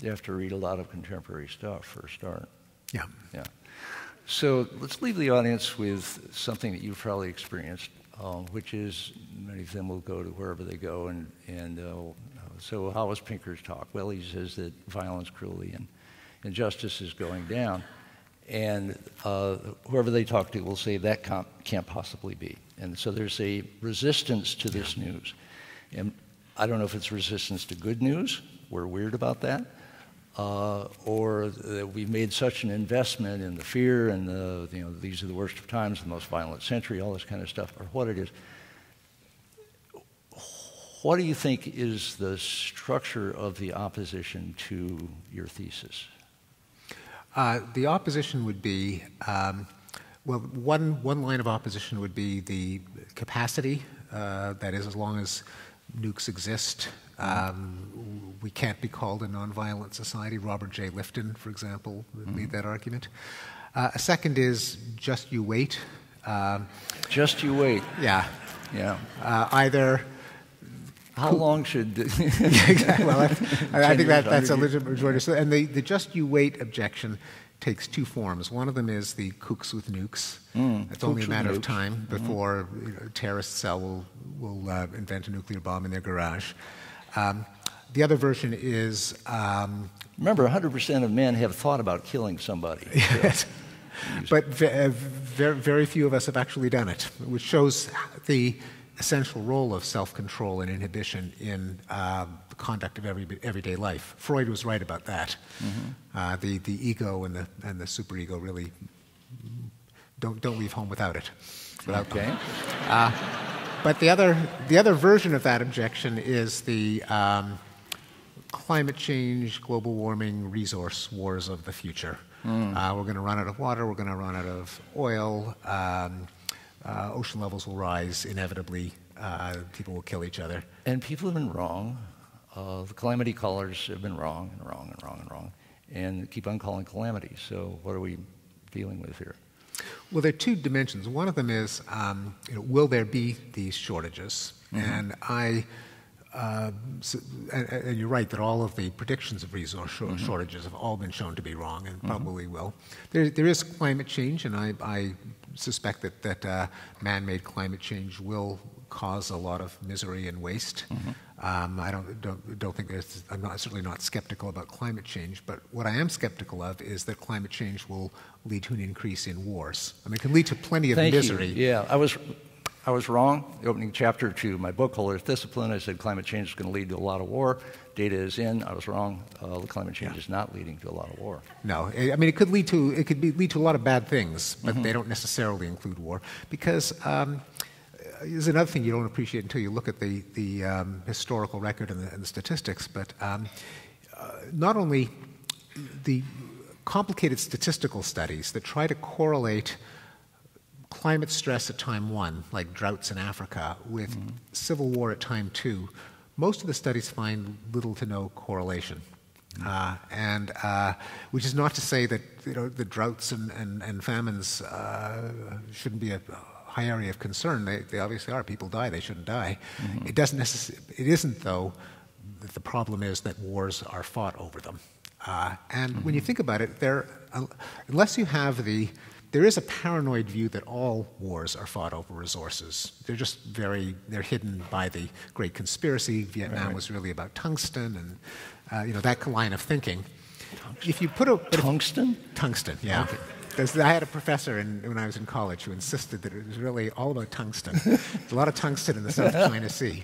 You have to read a lot of contemporary stuff for a start. Yeah. Yeah. So let's leave the audience with something that you've probably experienced, um, which is many of them will go to wherever they go. And, and uh, so how was Pinker's talk? Well, he says that violence, cruelty, and injustice is going down. And uh, whoever they talk to will say that can't, can't possibly be. And so there's a resistance to this news. And I don't know if it's resistance to good news, we're weird about that, uh, or that we've made such an investment in the fear and the, you know, these are the worst of times, the most violent century, all this kind of stuff, or what it is. What do you think is the structure of the opposition to your thesis? Uh, the opposition would be, um, well, one, one line of opposition would be the capacity, uh, that is, as long as nukes exist, um, we can't be called a nonviolent society. Robert J. Lifton, for example, mm-hmm. made that argument. Uh, a second is just you wait. Um, just you wait. Yeah. Yeah. Uh, either... How long should... well, I, I think that, that's a legitimate rejoinder. So, and the, the just you wait objection takes two forms. One of them is the kooks with nukes. Mm, it's only a matter of time before mm-hmm. you know, terrorist cell will, will uh, invent a nuclear bomb in their garage. Um, the other version is... Um, Remember, one hundred percent of men have thought about killing somebody. So. But very, very few of us have actually done it, which shows the... essential role of self-control and inhibition in uh, the conduct of every, everyday life. Freud was right about that. Mm-hmm. uh, the, the ego and the, and the superego really don't, don't leave home without it. Without okay. uh, but the other, the other version of that objection is the um, climate change, global warming, resource wars of the future. Mm. Uh, we're going to run out of water, we're going to run out of oil, um, Uh, ocean levels will rise inevitably. Uh, people will kill each other. And people have been wrong. Uh, the calamity callers have been wrong and wrong and wrong and wrong, and keep on calling calamity. So what are we dealing with here? Well, there are two dimensions. One of them is um, you know, will there be these shortages? Mm-hmm. And I, uh, so, and, and you're right that all of the predictions of resource shor- mm-hmm. shortages have all been shown to be wrong, and mm-hmm. probably will. There, there is climate change, and I. I suspect that, that uh, man-made climate change will cause a lot of misery and waste. Mm-hmm. um, I don't, don't, don't think there's, I'm not, certainly not skeptical about climate change, but what I am skeptical of is that climate change will lead to an increase in wars. I mean, it can lead to plenty of Thank misery. You. Yeah, I was, I was wrong. The opening chapter to my book, Holder's Discipline, I said climate change is going to lead to a lot of war. Data is in. I was wrong. Uh, the climate change yeah. is not leading to a lot of war. No, I mean it could lead to it could be, lead to a lot of bad things, but mm-hmm. they don't necessarily include war. Because um, there's another thing you don't appreciate until you look at the the um, historical record and the, and the statistics. But um, uh, not only the complicated statistical studies that try to correlate climate stress at time one, like droughts in Africa, with mm-hmm. civil war at time two. Most of the studies find little to no correlation, uh, and uh, which is not to say that you know the droughts and, and, and famines uh, shouldn't be a high area of concern. They, they obviously are. People die. They shouldn't die. Mm-hmm. It doesn't necessarily. It isn't though. That the problem is that wars are fought over them. Uh, and mm-hmm. when you think about it, there uh, unless you have the there is a paranoid view that all wars are fought over resources. They're just very, they're hidden by the great conspiracy. Vietnam right. was really about tungsten and, uh, you know, that line of thinking. Tungsten. If you put a... Tungsten? If, tungsten, yeah. Okay. I had a professor in, when I was in college who insisted that it was really all about tungsten. There's a lot of tungsten in the South China Sea.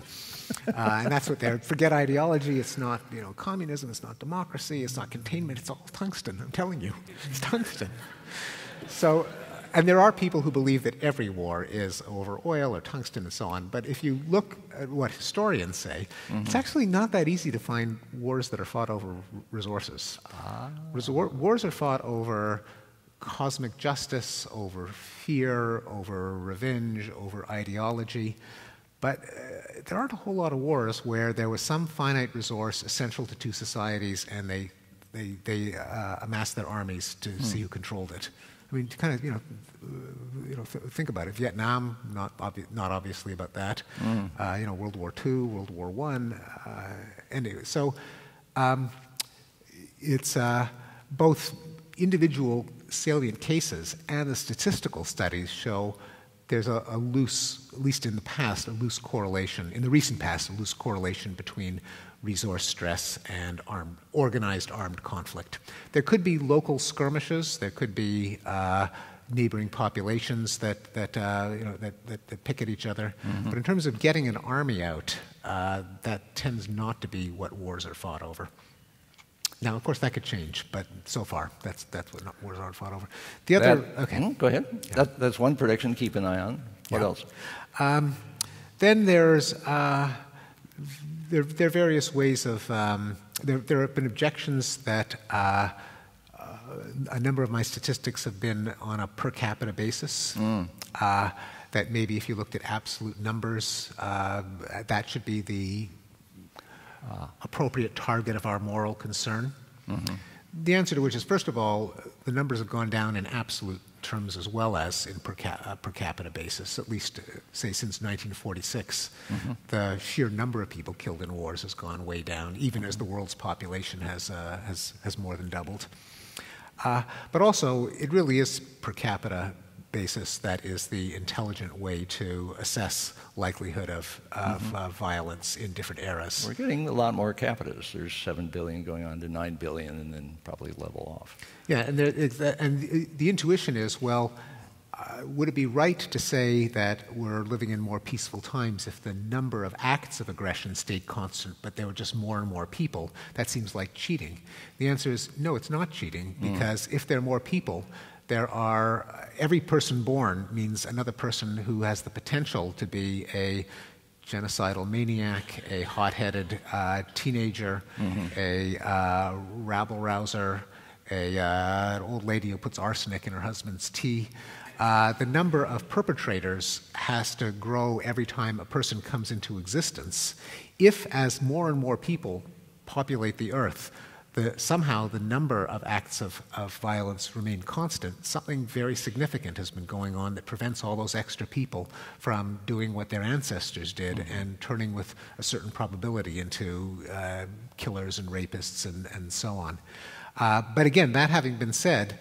Uh, and that's what they're, forget ideology, it's not, you know, communism, it's not democracy, it's not containment, it's all tungsten, I'm telling you, it's tungsten. So, and there are people who believe that every war is over oil or tungsten and so on, but if you look at what historians say, mm-hmm. it's actually not that easy to find wars that are fought over resources. Ah. Resor- wars are fought over cosmic justice, over fear, over revenge, over ideology. But uh, there aren't a whole lot of wars where there was some finite resource essential to two societies and they, they, they uh, amassed their armies to hmm. see who controlled it. I mean, to kind of, you know, uh, you know th think about it. Vietnam, not, obvi not obviously about that. Hmm. Uh, you know, World War Two, World War One. Uh, anyway, so um, it's uh, both individual salient cases and the statistical studies show there's a, a loose, at least in the past, a loose correlation, in the recent past, a loose correlation between resource stress and armed, organized armed conflict. There could be local skirmishes, there could be uh, neighboring populations that, that, uh, you know, that, that, that pick at each other, mm-hmm. but in terms of getting an army out, uh, that tends not to be what wars are fought over. Now, of course, that could change, but so far, that's that's what wars aren't fought over. The other, that, okay, mm, go ahead. Yeah. That, that's one prediction. Keep an eye on. What yeah. else? Um, then there's uh, there there are various ways of um, there there have been objections that uh, uh, a number of my statistics have been on a per capita basis. Mm. Uh, that maybe if you looked at absolute numbers, uh, that should be the Uh, appropriate target of our moral concern? Mm-hmm. The answer to which is, first of all, the numbers have gone down in absolute terms as well as in per, ca uh, per capita basis, at least, uh, say, since nineteen forty-six. Mm-hmm. The sheer number of people killed in wars has gone way down, even mm-hmm. as the world's population has, uh, has, has more than doubled. Uh, but also, it really is per capita basis that is the intelligent way to assess likelihood of, of mm-hmm. uh, violence in different eras. We're getting a lot more capitas. There's seven billion going on to nine billion and then probably level off. Yeah, and, there, it's, uh, and the, the intuition is, well, uh, would it be right to say that we're living in more peaceful times if the number of acts of aggression stayed constant, but there were just more and more people? That seems like cheating. The answer is, no, it's not cheating, because mm. if there are more people, there are, every person born means another person who has the potential to be a genocidal maniac, a hot-headed uh, teenager, mm-hmm. a uh, rabble-rouser, a, uh, an old lady who puts arsenic in her husband's tea. Uh, the number of perpetrators has to grow every time a person comes into existence. If, as more and more people populate the earth, The, somehow the number of acts of, of violence remain constant, something very significant has been going on that prevents all those extra people from doing what their ancestors did mm-hmm. and turning with a certain probability into uh, killers and rapists and, and so on. Uh, but again, that having been said,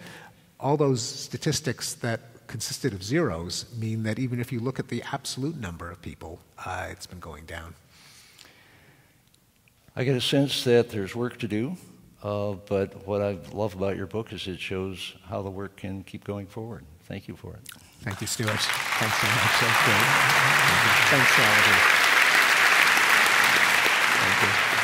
all those statistics that consisted of zeros mean that even if you look at the absolute number of people, uh, it's been going down. I get a sense that there's work to do. Uh, but what I love about your book is it shows how the work can keep going forward. Thank you for it. Thank you, Stuart. Thanks so much. That's great. Thank you. Thanks, Charlie. Thank you.